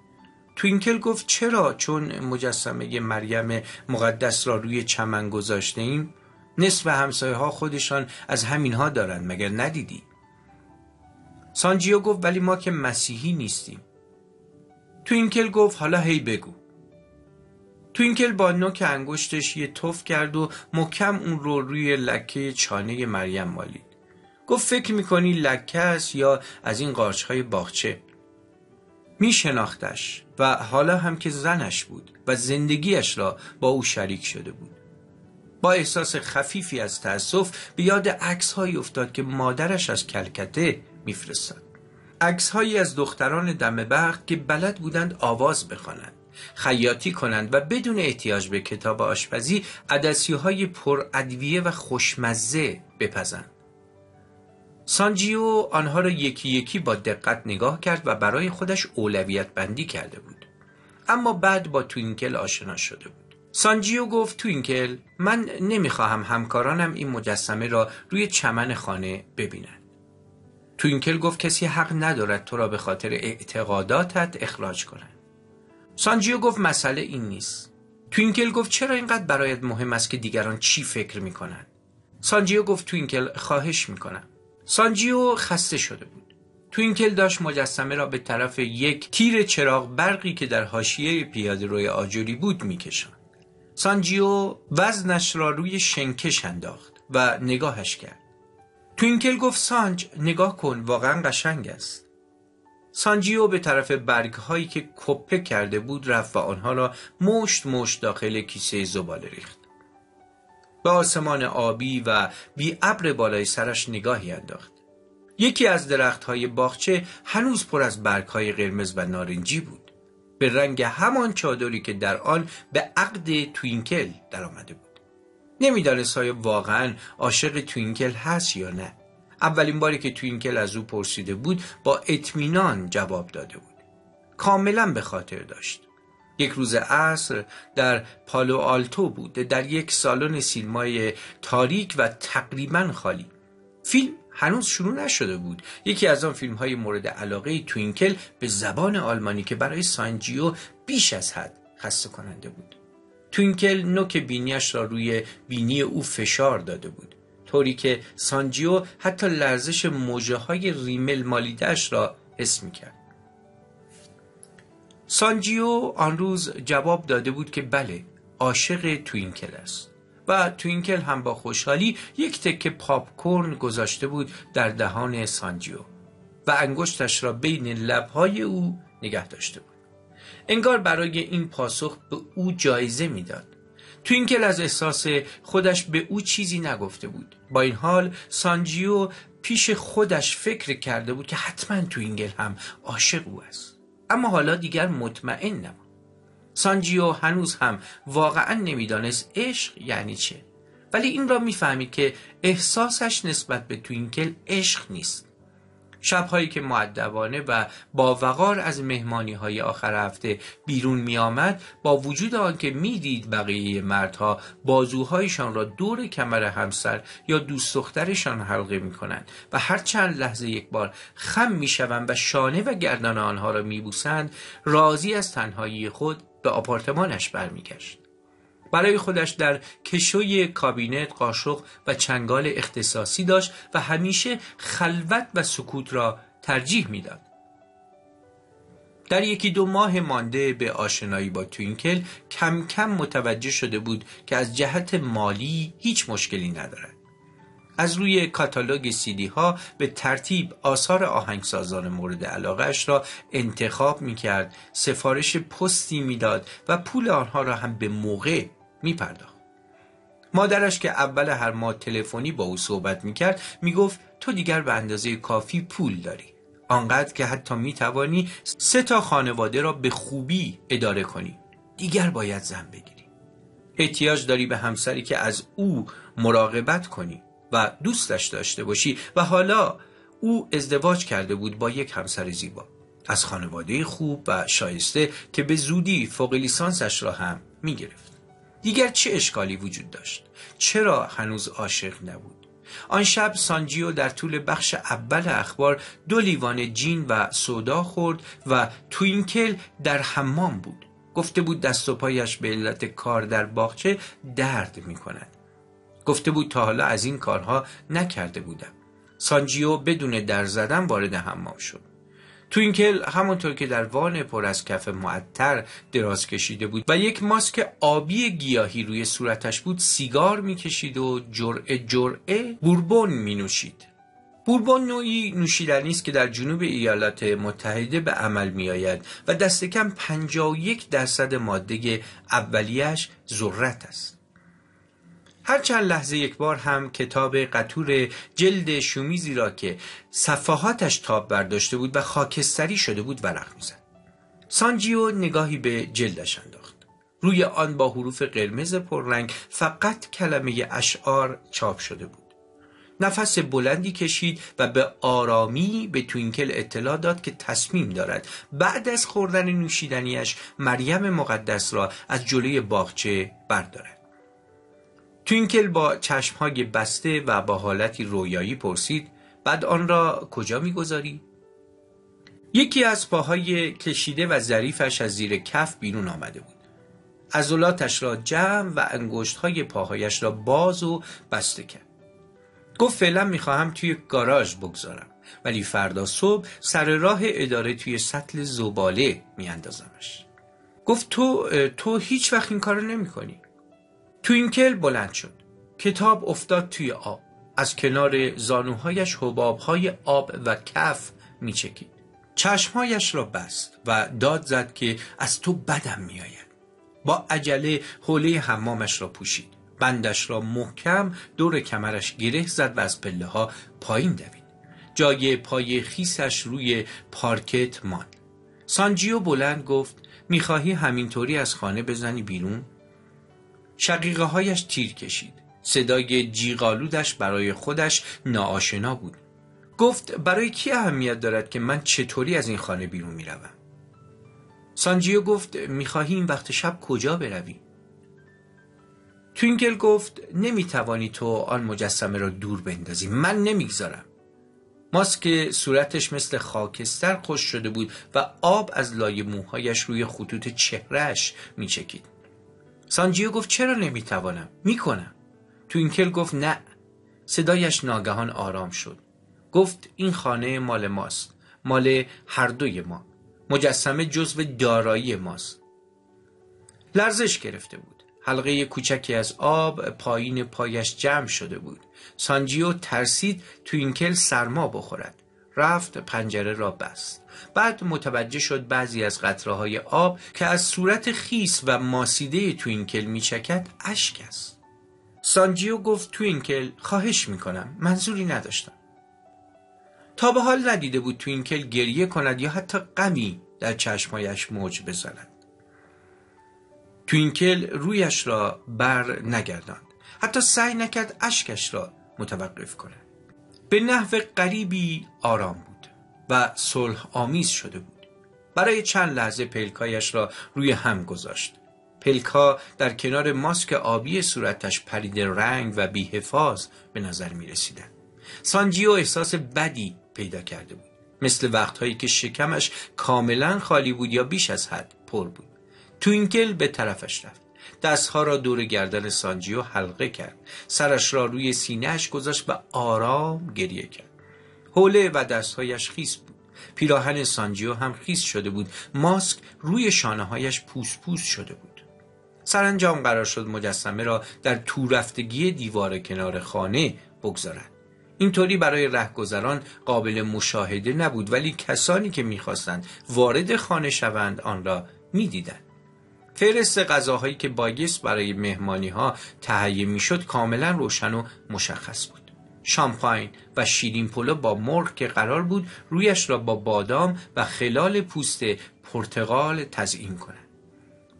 توینکل گفت چرا؟ چون مجسمه مریم مقدس را روی چمن گذاشته ایم؟ نصف همسایه ها خودشان از همینها دارند، مگر ندیدی؟ سانجیو گفت ولی ما که مسیحی نیستیم. توینکل گفت حالا هی بگو. توینکل با نوک انگشتش یه تف کرد و محکم اون رو روی لکه چانه مریم مالید. گفت فکر میکنی لکه است یا از این قارچهای باغچه؟ میشناختش و حالا هم که زنش بود و زندگیش را با او شریک شده بود. با احساس خفیفی از تأسف به یاد عکس‌هایی افتاد که مادرش از کلکته میفرستاد. عکس‌هایی از دختران دم بخت که بلد بودند آواز بخوانند، خیاطی کنند و بدون احتیاج به کتاب آشپزی عدسی‌های پر ادویه و خوشمزه بپزند. سانجیو آنها را یکی یکی با دقت نگاه کرد و برای خودش اولویت بندی کرده بود. اما بعد با توینکل آشنا شده بود. سانجیو گفت توینکل من نمیخواهم همکارانم این مجسمه را روی چمن خانه ببینند. توینکل گفت کسی حق ندارد تو را به خاطر اعتقاداتت اخراج کنند. سانجیو گفت مسئله این نیست. توینکل گفت چرا اینقدر برایت مهم است که دیگران چی فکر میکنند؟ سانجیو گفت توینکل خواهش میکنم. سانجیو خسته شده بود. توینکل داشت مجسمه را به طرف یک تیر چراغ برقی که در حاشیه پیاده‌روی آجری بود میکشاند. سانجیو وزنش را روی شنکش انداخت و نگاهش کرد. توینکل گفت سانج نگاه کن واقعا قشنگ است. سانجیو به طرف برگ‌هایی که کپه کرده بود رفت و آنها را مشت مشت داخل کیسه زباله ریخت. به آسمان آبی و بی ابر بالای سرش نگاهی انداخت. یکی از درخت‌های باغچه هنوز پر از برگ‌های قرمز و نارنجی بود، به رنگ همان چادری که در آن به عقد توینکل در آمده بود. نمیدانست آیا واقعا عاشق توینکل هست یا نه. اولین باری که توینکل از او پرسیده بود با اطمینان جواب داده بود. کاملا به خاطر داشت. یک روز عصر در پالو آلتو بود، در یک سالن سینمای تاریک و تقریبا خالی. فیلم هنوز شروع نشده بود. یکی از آن فیلم‌های مورد علاقه توینکل به زبان آلمانی که برای سانجیو بیش از حد خسته کننده بود. توینکل نوک بینیش را روی بینی او فشار داده بود، طوری که سانجیو حتی لرزش موجه‌های ریمل مالیده‌اش را حس می‌کرد. سانجیو آن روز جواب داده بود که بله، عاشق توینکل است. و توینکل هم با خوشحالی یک تکه پاپکورن گذاشته بود در دهان سانجیو و انگشتش را بین لب‌های او نگه داشته بود، انگار برای این پاسخ به او جایزه میداد. توینکل از احساس خودش به او چیزی نگفته بود. با این حال سانجیو پیش خودش فکر کرده بود که حتما توینکل هم عاشق او است، اما حالا دیگر مطمئن نبود. سانجیو هنوز هم واقعا نمیدانست عشق یعنی چه، ولی این را میفهمید که احساسش نسبت به توینکل عشق نیست. شب‌هایی که مؤدبانه و با وقار از مهمانی‌های آخر هفته بیرون می‌آمد، با وجود آنکه می‌دید بقیه مردها بازوهایشان را دور کمر همسر یا دوست دخترشان حلقه می‌کنند و هر چند لحظه یک بار خم می‌شوند و شانه و گردن آنها را می‌بوسند، راضی از تنهایی خود به آپارتمانش برمیگشت. برای خودش در کشوی کابینت قاشق و چنگال اختصاصی داشت و همیشه خلوت و سکوت را ترجیح میداد. در یکی دو ماه مانده به آشنایی با توینکل کم کم متوجه شده بود که از جهت مالی هیچ مشکلی ندارد. از روی کاتالوگ سیدی ها به ترتیب آثار آهنگسازان مورد علاقه اش را انتخاب می کرد، سفارش پستی می داد و پول آنها را هم به موقع می پرداخت. مادرش که اول هر ماه تلفنی با او صحبت می کرد می گفت تو دیگر به اندازه کافی پول داری، آنقدر که حتی می توانی 3 تا خانواده را به خوبی اداره کنی، دیگر باید زن بگیری. احتیاج داری به همسری که از او مراقبت کنی و دوستش داشته باشی. و حالا او ازدواج کرده بود با یک همسر زیبا از خانواده خوب و شایسته که به زودی فوق لیسانسش را هم می گرفت. دیگر چه اشکالی وجود داشت؟ چرا هنوز عاشق نبود؟ آن شب سانجیو در طول بخش اول اخبار 2 لیوان جین و سودا خورد و توینکل در حمام بود. گفته بود دست و پایش به علت کار در باغچه درد می کند. گفته بود تا حالا از این کارها نکرده بودم. سانجیو بدون در زدن وارد حمام شد. توینکل همونطور که در وان پر از کف معطر دراز کشیده بود و یک ماسک آبی گیاهی روی صورتش بود، سیگار میکشید و جرعه جرعه بوربون مینوشید. بوربون نوعی نوشیدنی است که در جنوب ایالات متحده به عمل میآید و دست کم 51% ماده اولیه‌اش ذرت است. هر چند لحظه یک بار هم کتاب قطور جلد شومیزی را که صفحاتش تاب برداشته بود و خاکستری شده بود ورق می‌زد. سانجیو نگاهی به جلدش انداخت. روی آن با حروف قرمز پررنگ فقط کلمه اشعار چاپ شده بود. نفس بلندی کشید و به آرامی به توینکل اطلاع داد که تصمیم دارد بعد از خوردن نوشیدنیش مریم مقدس را از جلوی باغچه بردارد. توینکل با چشمهای بسته و با حالتی رویایی پرسید بعد آن را کجا میگذاری؟ یکی از پاهای کشیده و ظریفش از زیر کف بیرون آمده بود. عضلاتش را جمع و انگشت‌های پاهایش را باز و بسته کرد. گفت فعلا میخواهم توی گاراژ بگذارم ولی فردا صبح سر راه اداره توی سطل زباله میاندازمش. گفت تو هیچ وقت این کارو نمی‌کنی. توینکل بلند شد. کتاب افتاد توی آب. از کنار زانوهایش حبابهای آب و کف می چکید. چشمهایش را بست و داد زد که از تو بدم می آید. با عجله حوله حمامش را پوشید. بندش را محکم دور کمرش گره زد و از پله ها پایین دوید. جای پای خیسش روی پارکت ماند. سانجیو بلند گفت می خواهی همینطوری از خانه بزنی بیرون؟ شقیقه هایش تیر کشید. صدای جیغالودش برای خودش ناآشنا بود. گفت برای کی اهمیت دارد که من چطوری از این خانه بیرون می روم؟ سانجیو گفت میخواهی این وقت شب کجا بروی؟ توینکل گفت نمی توانی تو آن مجسمه را دور بندازی، من نمیگذارم. ماسک صورتش مثل خاکستر خشک شده بود و آب از لای موهایش روی خطوط چهرهش می چکید. سانجیو گفت چرا نمیتوانم؟ میکنم. توینکل گفت نه. صدایش ناگهان آرام شد. گفت این خانه مال ماست. مال هر دوی ما. مجسمه جزو دارایی ماست. لرزش گرفته بود. حلقه کوچکی از آب پایین پایش جمع شده بود. سانجیو ترسید توینکل سرما بخورد. رفت پنجره را بست. بعد متوجه شد بعضی از قطره‌های آب که از صورت خیس و ماسیده توینکل میچکد اشک است. سانجیو گفت توینکل خواهش میکنم، منظوری نداشتم. تا به حال ندیده بود توینکل گریه کند یا حتی غمی در چشمایش موج بزند. توینکل رویش را بر نگرداند، حتی سعی نکرد اشکش را متوقف کند. به نحو غریبی آرام بود و صلح آمیز شده بود. برای چند لحظه پلکایش را روی هم گذاشت. پلکا در کنار ماسک آبی صورتش پریده رنگ و بی‌حفاظ به نظر می رسیدن. سانجیو احساس بدی پیدا کرده بود، مثل وقتهایی که شکمش کاملا خالی بود یا بیش از حد پر بود. توینکل به طرفش رفت. دستها را دور گردن سانجیو حلقه کرد، سرش را روی سینهش گذاشت و آرام گریه کرد. حوله و دستهایش خیس بود. پیراهن سانجیو هم خیس شده بود. ماسک روی شانه‌هایش پوس پوس شده بود. سرانجام قرار شد مجسمه را در تورفتگی دیوار کنار خانه بگذارند. اینطوری برای رهگذران قابل مشاهده نبود، ولی کسانی که می‌خواستند وارد خانه شوند آن را می‌دیدند. فهرست غذاهایی که باگس برای مهمانی‌ها تهیه می‌شد کاملا روشن و مشخص بود. شامپاین و شیرین پلو با مرغ که قرار بود رویش را با بادام و خلال پوست پرتقال تزیین کند.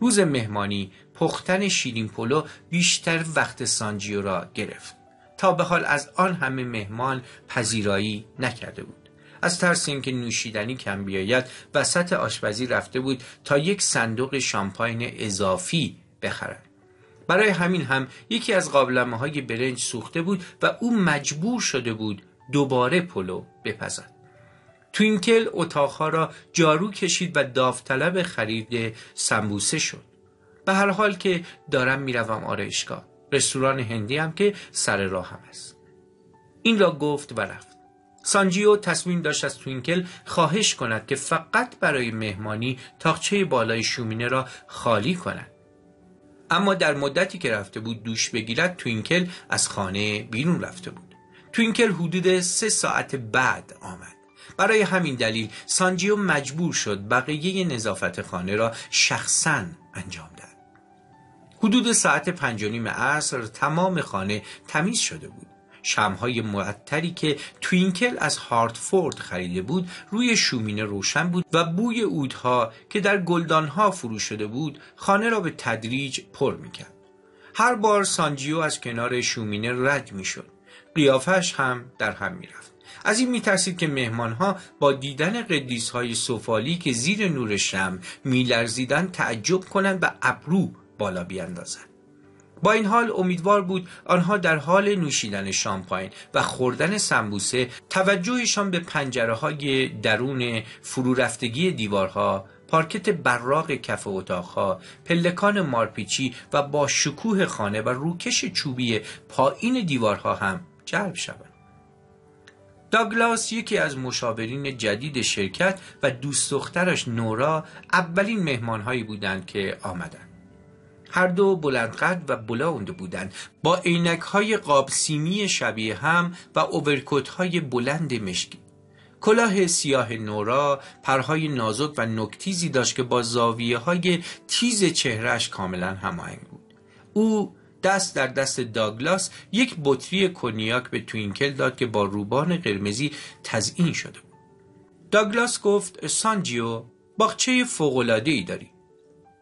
روز مهمانی پختن شیرین پلو بیشتر وقت سانجیو را گرفت. تا به حال از آن همه مهمان پذیرایی نکرده بود. از ترس اینکه نوشیدنی کم بیاید وسط آشپزی رفته بود تا یک صندوق شامپاین اضافی بخرد. برای همین هم یکی از قابلمه‌های برنج سوخته بود و او مجبور شده بود دوباره پلو بپزد. توینکل اتاقها را جارو کشید و داوطلب خرید سمبوسه شد. به هر حال که دارم میروم آرایشگاه، رستوران هندی هم که سر راه هم است. این را گفت و رفت. سانجیو تصمیم داشت از توینکل خواهش کند که فقط برای مهمانی تاقچه بالای شومینه را خالی کند. اما در مدتی که رفته بود دوش بگیرد، توینکل از خانه بیرون رفته بود. توینکل حدود 3 ساعت بعد آمد. برای همین دلیل سانجیو مجبور شد بقیه نظافت خانه را شخصاً انجام دهد. حدود ساعت 5:30 عصر تمام خانه تمیز شده بود. شمع‌های معطری که توینکل از هارتفورد خریده بود روی شومینه روشن بود و بوی عودها که در گلدانها فرو شده بود خانه را به تدریج پر می‌کرد. هر بار سانجیو از کنار شومینه رد می‌شد، قیافش هم در هم می‌رفت. از این می‌ترسید که مهمان‌ها با دیدن قدیس‌های سفالی که زیر نور شمع می‌لرزیدند تعجب کنند و ابرو بالا بیاندازند. با این حال امیدوار بود آنها در حال نوشیدن شامپاین و خوردن سمبوسه توجهشان به پنجره‌های درون فرو رفتگی دیوارها، پارکت براق کف اتاقها، پلکان مارپیچی و با شکوه خانه و روکش چوبی پایین دیوارها هم جلب شوند. داگلاس، یکی از مشاورین جدید شرکت، و دوست دخترش نورا اولین مهمان‌هایی بودند که آمدند. هر دو بلندقد و بلند بودند، با عینک‌های قاب سیمی شبیه هم و اوورکوت‌های بلند مشکی. کلاه سیاه نورا پرهای نازک و نکتیزی داشت که با زاویه‌های تیز چهرهش کاملا هماهنگ بود. او دست در دست داگلاس یک بطری کنیاک به توینکل داد که با روبان قرمزی تزیین شده بود. داگلاس گفت: سانجیو، باغچه فوق‌العاده‌ای داری.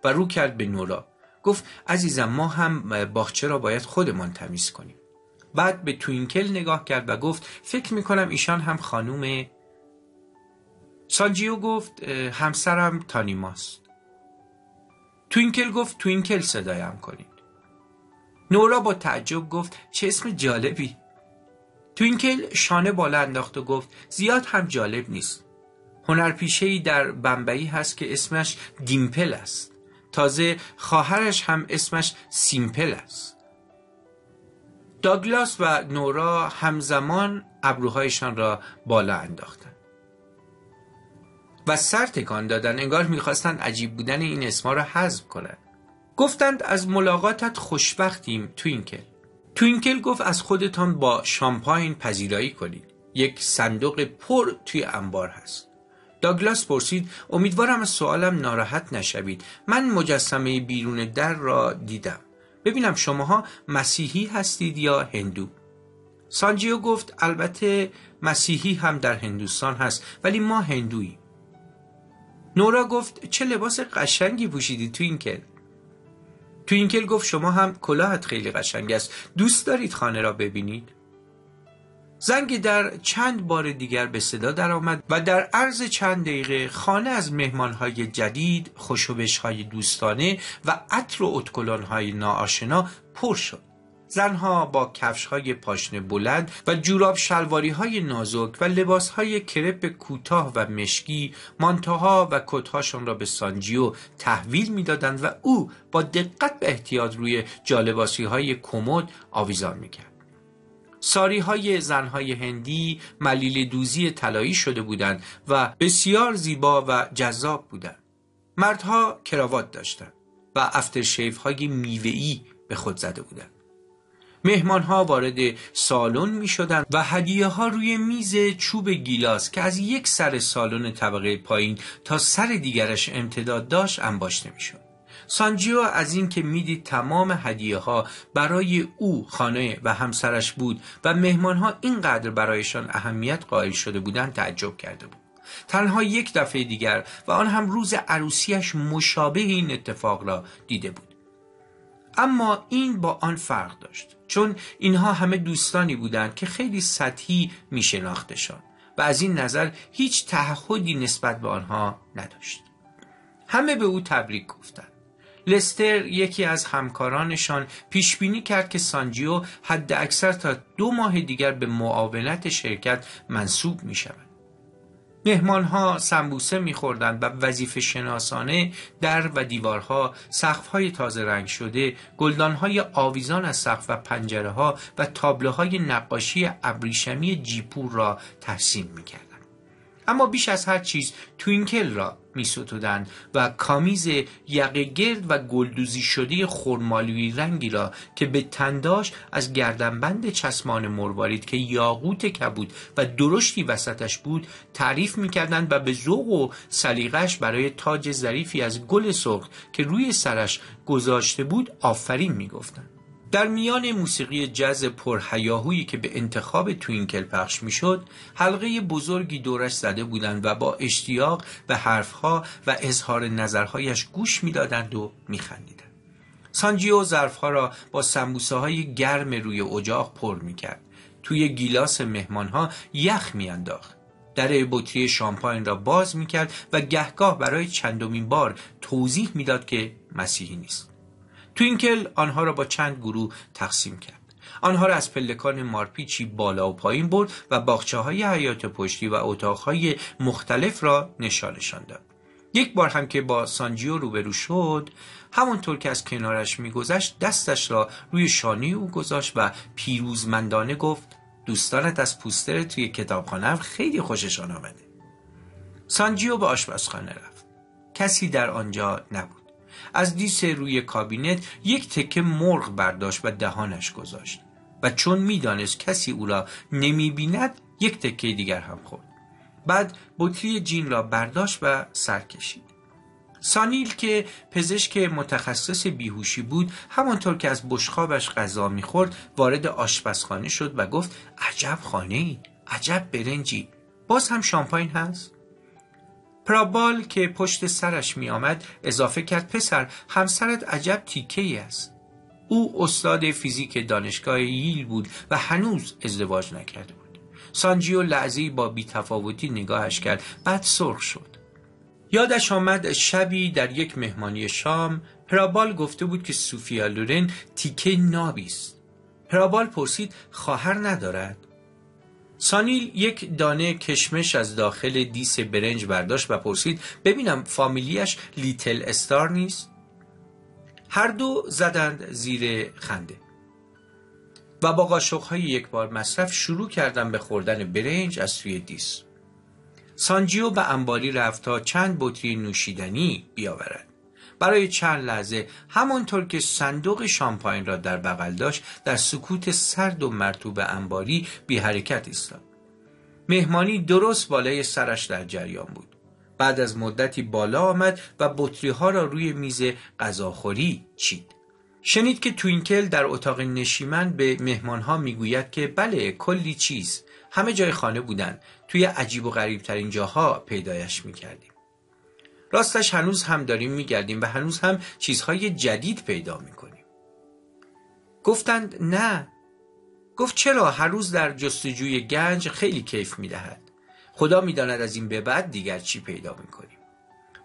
و رو کرد به نورا. گفت: عزیزم، ما هم باغچه را باید خودمان تمیز کنیم. بعد به توینکل نگاه کرد و گفت: فکر میکنم ایشان هم خانومه. سانجیو گفت: همسرم تانیماست. توینکل گفت: توینکل صدایم کنید. نورا با تعجب گفت: چه اسم جالبی. توینکل شانه بالا انداخت و گفت: زیاد هم جالب نیست. هنرپیشه‌ای در بمبئی هست که اسمش دیمپل است. تازه خواهرش هم اسمش سیمپل است. داگلاس و نورا همزمان ابروهایشان را بالا انداختند و سر تکان دادند، انگار می‌خواستند عجیب بودن این اسما را حذف کنند. گفتند: از ملاقاتت خوشبختیم توینکل. توینکل گفت: از خودتان با شامپاین پذیرایی کنید. یک صندوق پر توی انبار هست. داگلاس پرسید: امیدوارم از سوالم ناراحت نشوید. من مجسمه بیرون در را دیدم. ببینم شماها مسیحی هستید یا هندو؟ سانجیو گفت: البته مسیحی هم در هندوستان هست، ولی ما هندویی. نورا گفت: چه لباس قشنگی پوشیدی توینکل. توینکل گفت: شما هم کلاهت خیلی قشنگ است. دوست دارید خانه را ببینید؟ زنگ در چند بار دیگر به صدا درآمد و در عرض چند دقیقه خانه از مهمانهای جدید، خوشوبشهای دوستانه و عطر و اتکلانهای ناآشنا پر شد. زنها با کفش‌های پاشنه بلند و جوراب شلواری‌های نازک و لباس‌های کرپ کوتاه و مشکی مانتوها و کت‌هاشون را به سانجیو تحویل می‌دادند و او با دقت و احتیاط روی جالباسی‌های کمد آویزان می‌کرد. ساری‌های زن‌های هندی ملیل دوزی طلایی شده بودند و بسیار زیبا و جذاب بودند. مردها کراوات داشتند و افترشیوهای میوه‌ای به خود زده بودند. مهمان‌ها وارد سالن می‌شدند و هدیه‌ها روی میز چوب گیلاس که از یک سر سالن طبقه پایین تا سر دیگرش امتداد داشت انباشته می‌شد. سانجیو از اینکه میدید تمام هدیه‌ها برای او، خانه و همسرش بود و مهمان‌ها اینقدر برایشان اهمیت قائل شده بودند تعجب کرده بود. تنها یک دفعه دیگر و آن هم روز عروسیش مشابه این اتفاق را دیده بود. اما این با آن فرق داشت، چون اینها همه دوستانی بودند که خیلی سطحی میشناختشان و از این نظر هیچ تعهدی نسبت به آنها نداشت. همه به او تبریک گفتند. لستر یکی از همکارانشان پیش بینی کرد که سانجیو حد اکثر تا 2 ماه دیگر به معاونت شرکت منصوب می شود. مهمانها سمبوسه می‌خوردند و وظیفه شناسانه در و دیوارها، سقف‌های تازه رنگ شده، گلدان‌های آویزان از سقف و پنجره‌ها و تابلوهای نقاشی ابریشمی جیپور را تحسین می‌کردند. اما بیش از هر چیز توینکل را می‌ستودند و کامیز یقه گرد و گلدوزی شده خرمالویی رنگی را که به تن داشت از گردنبند چسمان مروارید که یاقوت کبود و درشتی وسطش بود تعریف می‌کردند و به ذوق و سلیقه‌اش برای تاج ظریفی از گل سرخ که روی سرش گذاشته بود آفرین می‌گفتند. در میان موسیقی جاز پرهیاهویی که به انتخاب توینکل پخش میشد، حلقه بزرگی دورش زده بودند و با اشتیاق به حرفها و اظهار نظرهایش گوش میدادند و میخندیدند. سانجیو ظرفها را با سمبوسه‌های گرم روی اجاق پر میکرد. توی گیلاس مهمانها یخ میانداخت. در بطری شامپاین را باز میکرد و گهگاه برای چندمین بار توضیح میداد که مسیحی نیست. توینکل آنها را با چند گروه تقسیم کرد. آنها را از پلکان مارپیچی بالا و پایین برد و باغچه‌های حیاط پشتی و اتاق‌های مختلف را نشانشان داد. یک بار هم که با سانجیو روبرو شد، همانطور که از کنارش می‌گذشت دستش را روی شانه او گذاشت و پیروزمندانه گفت: دوستانت از پوستر توی کتابخانه خیلی خوششان آمده. سانجیو به آشپزخانه رفت. کسی در آنجا نبود. از دیس روی کابینت یک تکه مرغ برداشت و دهانش گذاشت و چون میدانست کسی او را نمیبیند یک تکه دیگر هم خورد. بعد بطری جین را برداشت و سر کشید. سانیل که پزشک متخصص بیهوشی بود همانطور که از بشقابش غذا میخورد وارد آشپزخانه شد و گفت: عجب خانه ای، عجب برنجی، باز هم شامپاین هست؟ پرابال که پشت سرش می آمد اضافه کرد: پسر، همسرت عجب تیکه‌ای است. او استاد فیزیک دانشگاه ییل بود و هنوز ازدواج نکرده بود. سانجیو لحظه‌ای با بی‌تفاوتی نگاهش کرد، بعد سرخ شد. یادش آمد شبی در یک مهمانی شام پرابال گفته بود که سوفیا لورن تیکه نابی است. پرابال پرسید: خواهر ندارد؟ سانیل یک دانه کشمش از داخل دیس برنج برداشت و پرسید: ببینم فامیلیش لیتل استار نیست؟ هر دو زدند زیر خنده و با قاشق‌های یک بار مصرف شروع کردند به خوردن برنج از توی دیس. سانجیو به انباری رفت تا چند بطری نوشیدنی بیاورد. برای چند لحظه همانطور که صندوق شامپاین را در بغل داشت در سکوت سرد و مرطوب انباری بی حرکت ایستاد. مهمانی درست بالای سرش در جریان بود. بعد از مدتی بالا آمد و بطری‌ها را روی میز غذاخوری چید. شنید که توینکل در اتاق نشیمن به مهمانها میگوید که بله، کلی چیز، همه جای خانه بودند، توی عجیب و غریب ترین جاها پیدایش میکردیم. راستش هنوز هم داریم میگردیم و هنوز هم چیزهای جدید پیدا میکنیم. گفتند نه. گفت چرا، هر روز در جستجوی گنج خیلی کیف میدهد. خدا میداند از این به بعد دیگر چی پیدا میکنیم.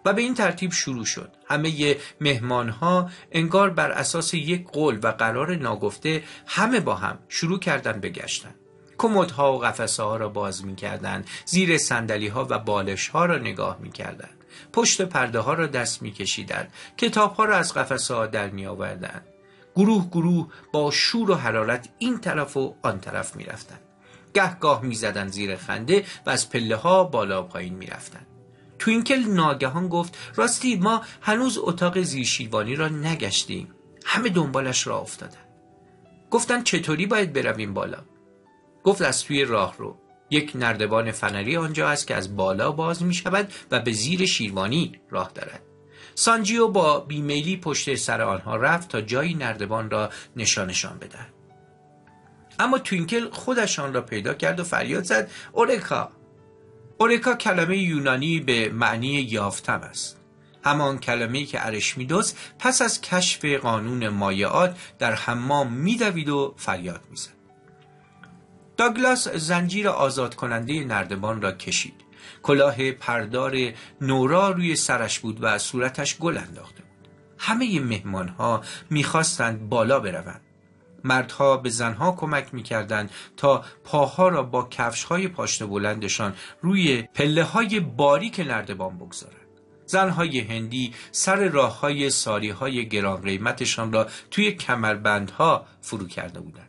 و به این ترتیب شروع شد. همه مهمانها انگار بر اساس یک قول و قرار ناگفته همه با هم شروع کردن به گشتن. کمدها و قفسه‌ها را باز می‌کردند، زیر صندلی‌ها و بالش‌ها را نگاه می‌کردند. پشت پرده‌ها را دست می‌کشیدند، کتاب‌ها را از قفسه‌ها در می‌آوردند. گروه گروه با شور و حرارت این طرف و آن طرف می‌رفتند. گهگاه می‌زدند زیر خنده و از پله‌ها بالا و پایین می‌رفتند. توینکل ناگهان گفت: راستی ما هنوز اتاق زیرشیوانی را نگشتیم. همه دنبالش را افتادند. گفتند چطوری باید برویم بالا؟ گفت از توی راه رو. یک نردبان فنری آنجا است که از بالا باز می شود و به زیر شیروانی راه دارد. سانجیو با بیمیلی پشت سر آنها رفت تا جایی نردبان را نشانشان بدهد. اما توینکل خودشان را پیدا کرد و فریاد زد: اورکا! اورکا کلمه یونانی به معنی یافتم است. همان کلمه‌ای که ارشمیدس پس از کشف قانون مایعات در حمام می‌دوید و فریاد می‌زد. داگلاس زنجیر آزاد کننده نردبان را کشید. کلاه پردار نورا روی سرش بود و از صورتش گل انداخته بود. همه مهمانها میخواستند بالا بروند. مردها به زنها کمک میکردند تا پاها را با کفشهای پاشنه بلندشان روی پله‌های باریک نردبان بگذارند. زنهای هندی سر راههای ساریهای گران قیمتشان را توی کمربندها فرو کرده بودند.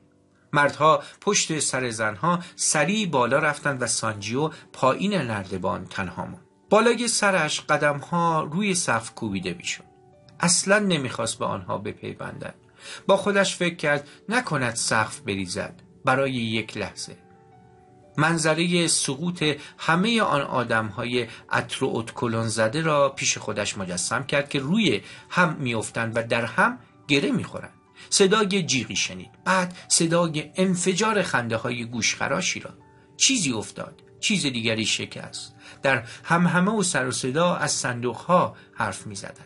مردها پشت سر زنها سریع بالا رفتند و سانجیو پایین نردبان تنها ماند. بالای سرش قدمها روی سقف کوبیده میشد. اصلا نمیخواست به آنها بپیوندد. با خودش فکر کرد نکند سقف بریزد برای یک لحظه. منظره سقوط همه آن آدمهای عطر و اتکلون زده را پیش خودش مجسم کرد که روی هم میافتند و در هم گره میخورند. صدای جیغی شنید، بعد صدای انفجار خنده های گوشخراشی را. چیزی افتاد، چیز دیگری شکست. در همهمه و سر و صدا از صندوق ها حرف می زدن.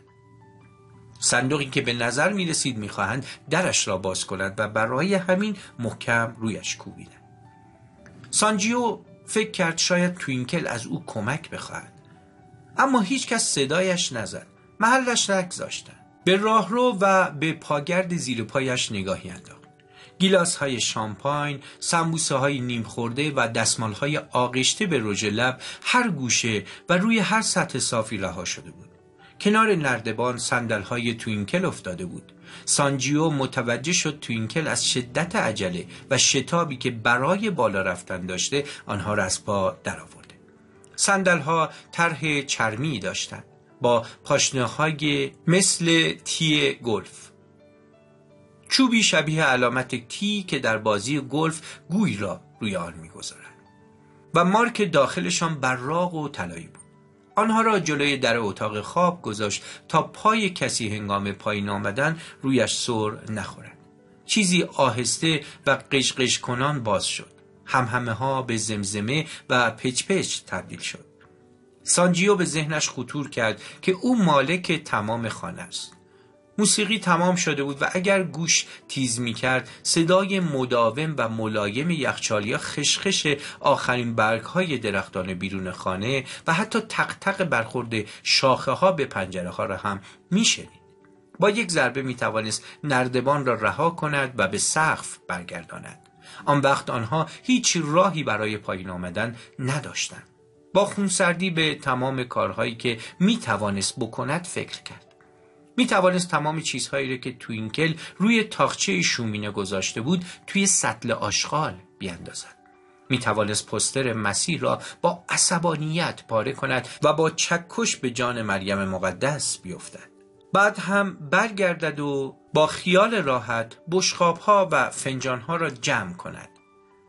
صندوقی که به نظر می رسید می خواهند درش را باز کنند و برای همین محکم رویش کوبیدند. سانجیو فکر کرد شاید توینکل از او کمک بخواهد، اما هیچ کس صدایش نزد، محلش نگذاشتند. به راهرو و به پاگرد زیر پایش نگاهی انداخت. گیلاس‌های شامپاین، سمبوسه‌های نیم خورده و دستمال‌های آغشته به رژ لب هر گوشه و روی هر سطح صافی رها شده بود. کنار نردبان صندل‌های توینکل افتاده بود. سانجیو متوجه شد توینکل از شدت عجله و شتابی که برای بالا رفتن داشته آنها را از پا درآورده. صندل‌ها طرح چرمی داشتند، با پاشنه‌های مثل تی گلف. چوبی شبیه علامت تی که در بازی گلف گوی را روی آن می‌گذارند و مارک داخلشان براق و طلایی بود. آنها را جلوی در اتاق خواب گذاشت تا پای کسی هنگام پایین آمدن رویش سر نخورد. چیزی آهسته و قشقش کنان باز شد. همهمه‌ها به زمزمه و پچ‌پچ تبدیل شد. سانجیو به ذهنش خطور کرد که او مالک تمام خانه است. موسیقی تمام شده بود و اگر گوش تیز می کرد صدای مداوم و ملایم یخچالیا، خشخش آخرین برگ های درختان بیرون خانه و حتی تق تق برخورد شاخه ها به پنجره ها را هم می شنید. با یک ضربه می توانست نردبان را رها کند و به سقف برگرداند. آن وقت آنها هیچ راهی برای پایین آمدن نداشتند. با خونسردی به تمام کارهایی که می توانست بکند فکر کرد. می توانست تمام چیزهایی را که توینکل روی تاخچه شومینه گذاشته بود توی سطل آشغال بیاندازد. می توانست پوستر مسیح را با عصبانیت پاره کند و با چکش به جان مریم مقدس بیفتد. بعد هم برگردد و با خیال راحت بشقابها و فنجانها را جمع کند.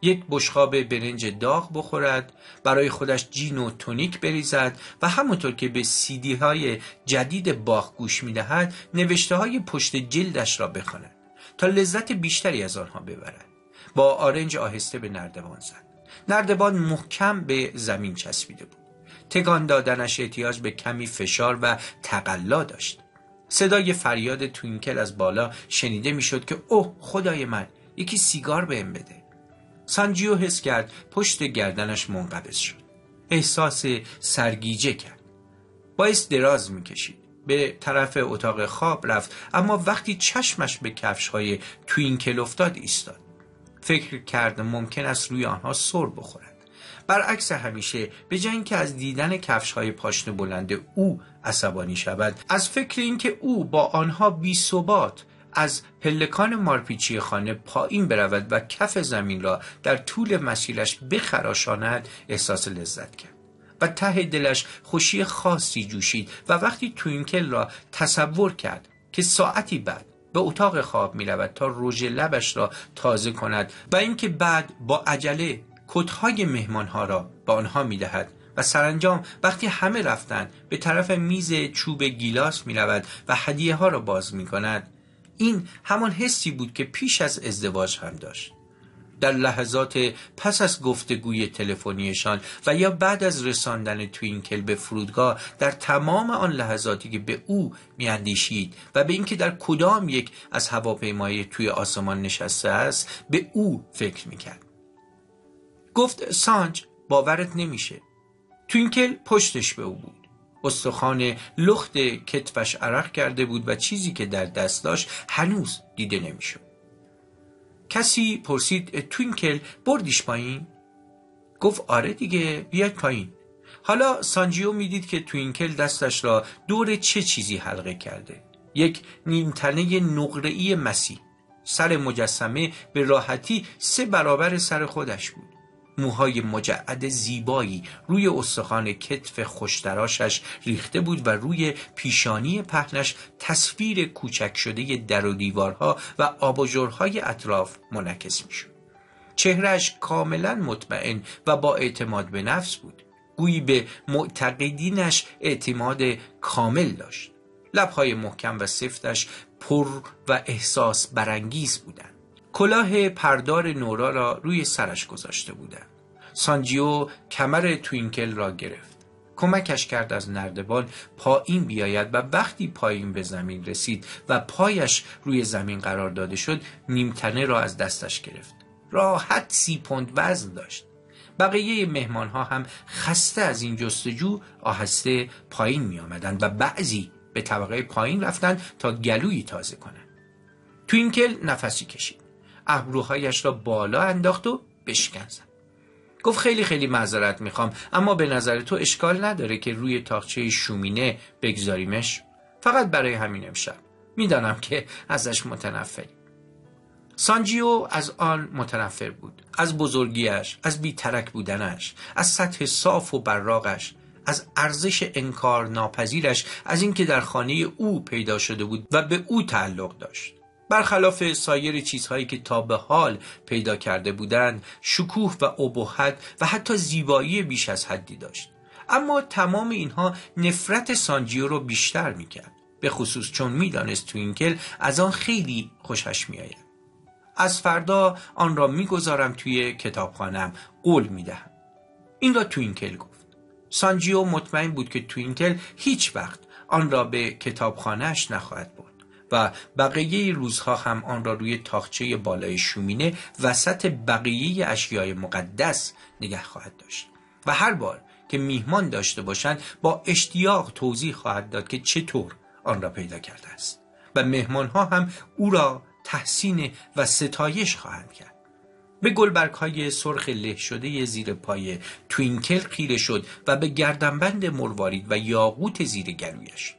یک بشقاب برنج داغ بخورد، برای خودش جین و تونیک بریزد و همونطور که به سیدی های جدید باخ گوش می دهد نوشته های پشت جلدش را بخواند تا لذت بیشتری از آنها ببرد. با آرنج آهسته به نردبان زد. نردبان محکم به زمین چسبیده بود. تکان دادنش احتیاج به کمی فشار و تقلا داشت. صدای فریاد توینکل از بالا شنیده می شد که اوه خدای من، یکی سیگار بهم بده. سانجیو حس کرد پشت گردنش منقبض شد. احساس سرگیجه کرد. باعث دراز میکشید. به طرف اتاق خواب رفت، اما وقتی چشمش به کفش‌های توینکل افتاد ایستاد. فکر کرد ممکن است روی آنها سر بخورد. برعکس همیشه، به جای اینکه از دیدن کفش‌های پاشنه بلند او عصبانی شود، از فکر اینکه او با آنها بی‌ثبات از پلکان مارپیچی خانه پایین برود و کف زمین را در طول مسیرش بخراشاند احساس لذت کرد. و ته دلش خوشی خاصی جوشید و وقتی توینکل را تصور کرد که ساعتی بعد به اتاق خواب می رود تا رژ لبش را تازه کند و اینکه بعد با عجله کتهای مهمانها را به آنها می دهد و سرانجام وقتی همه رفتند به طرف میز چوب گیلاس می رود و هدیه ها را باز می کند، این همان حسی بود که پیش از ازدواج هم داشت. در لحظات پس از گفتگوی تلفنیشان و یا بعد از رساندن توینکل به فرودگاه، در تمام آن لحظاتی که به او میاندیشید و به اینکه در کدام یک از هواپیماهای توی آسمان نشسته است، به او فکر میکرد. گفت سانج باورت نمیشه. توینکل پشتش به او بود. استخوان لخت کتفش عرق کرده بود و چیزی که در دست داشت هنوز دیده نمیشد. کسی پرسید توینکل بردیش پایین؟ گفت آره دیگه، بیاد پایین. حالا سانجیو میدید که توینکل دستش را دور چه چیزی حلقه کرده، یک نیمتنه نقره‌ای مسیح. سر مجسمه به راحتی 3 برابر سر خودش بود. موهای مجعد زیبایی روی استخوان کتف خوشتراشش ریخته بود و روی پیشانی پهنش تصویر کوچک شده در و دیوارها و آباژورهای اطراف منعکس میشد. چهرهش کاملا مطمئن و با اعتماد به نفس بود. گویی به معتقدینش اعتماد کامل داشت. لبهای محکم و سفتش پر و احساس برانگیز بودند. کلاه پردار نورا را روی سرش گذاشته بودند. سانجیو کمر توینکل را گرفت. کمکش کرد از نردبان پایین بیاید و وقتی پایین به زمین رسید و پایش روی زمین قرار داده شد، نیمتنه را از دستش گرفت. راحت 30 پوند وزن داشت. بقیه مهمان ها هم خسته از این جستجو آهسته پایین می آمدند و بعضی به طبقه پایین رفتند تا گلویی تازه کنند. توینکل نفسی کشید. ابروهایش را بالا انداخت و بشکن زد. گفت خیلی معذرت میخوام، اما به نظر تو اشکال نداره که روی تاقچه شومینه بگذاریمش؟ فقط برای همین امشب. میدانم که ازش متنفری. سانجیو از آن متنفر بود. از بزرگیش، از بی‌ترک بودنش، از سطح صاف و براقش، از ارزش انکار ناپذیرش، از اینکه در خانه او پیدا شده بود و به او تعلق داشت. برخلاف سایر چیزهایی که تا به حال پیدا کرده بودند، شکوه و ابهت و حتی زیبایی بیش از حدی داشت. اما تمام اینها نفرت سانجیو رو بیشتر میکرد، به خصوص چون میدانست توینکل از آن خیلی خوشش میآید. از فردا آن را میگذارم توی کتابخانه‌ام، قول میدهم. این را توینکل گفت. سانجیو مطمئن بود که توینکل هیچ وقت آن را به کتابخانه‌اش نخواهد برد و بقیه روزها هم آن را روی تاقچه بالای شومینه وسط بقیه اشیای مقدس نگه خواهد داشت و هر بار که میهمان داشته باشند با اشتیاق توضیح خواهد داد که چطور آن را پیدا کرده است و مهمانها هم او را تحسین و ستایش خواهند کرد. به گلبرگ‌های سرخ له شده زیر پای توینکل خیره شد و به گردنبند مروارید و یاقوت زیر گلویش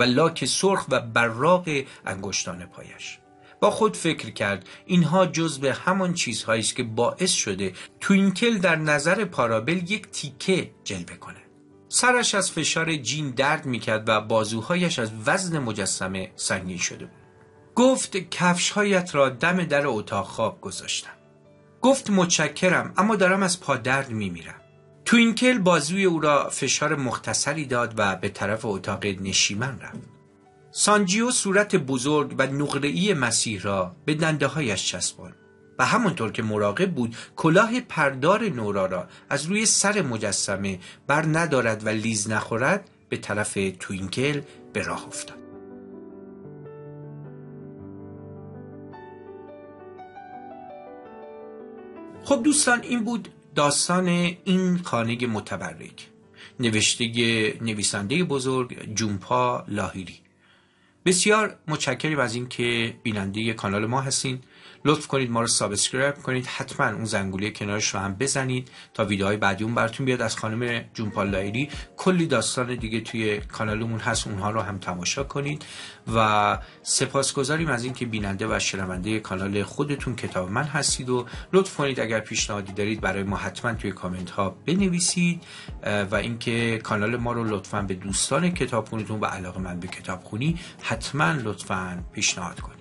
و لاک سرخ و براق انگشتان پایش. با خود فکر کرد اینها جزو همان چیزهایی است که باعث شده توینکل در نظر پارابل یک تیکه جلوه کند. سرش از فشار جین درد میکرد و بازوهایش از وزن مجسمه سنگین شده بود. گفت کفشهایت را دم در اتاق خواب گذاشتم. گفت متشکرم، اما دارم از پا درد میمیرم. توینکل بازوی او را فشار مختصری داد و به طرف اتاق نشیمن رفت. سانجیو صورت بزرگ و نقره‌ای مسیح را به دنده هایش چسباند و همانطور که مراقب بود کلاه پردار نورا را از روی سر مجسمه بر ندارد و لیز نخورد، به طرف توینکل به راه افتاد. خب دوستان، این بود داستان این خانه متبرک. نویسنده بزرگ جومپا لاهیری. بسیار متشکرم از این که بیننده کانال ما هستین. لطف کنید ما رو سابسکرایب کنید، حتما اون زنگوله کنارش رو هم بزنید تا ویدیوهای بعدی اون براتون بیاد. از خانم جهومپا لاهیری کلی داستان دیگه توی کانالمون هست، اونها رو هم تماشا کنید و سپاسگزاریم از اینکه بیننده و شنونده کانال خودتون کتاب من هستید و لطف کنید اگر پیشنهادی دارید برای ما حتما توی کامنت ها بنویسید و اینکه کانال ما رو لطفا به دوستان کتابخونیتون و علاقه‌مند به کتابخونی حتما لطفا پیشنهاد کنید.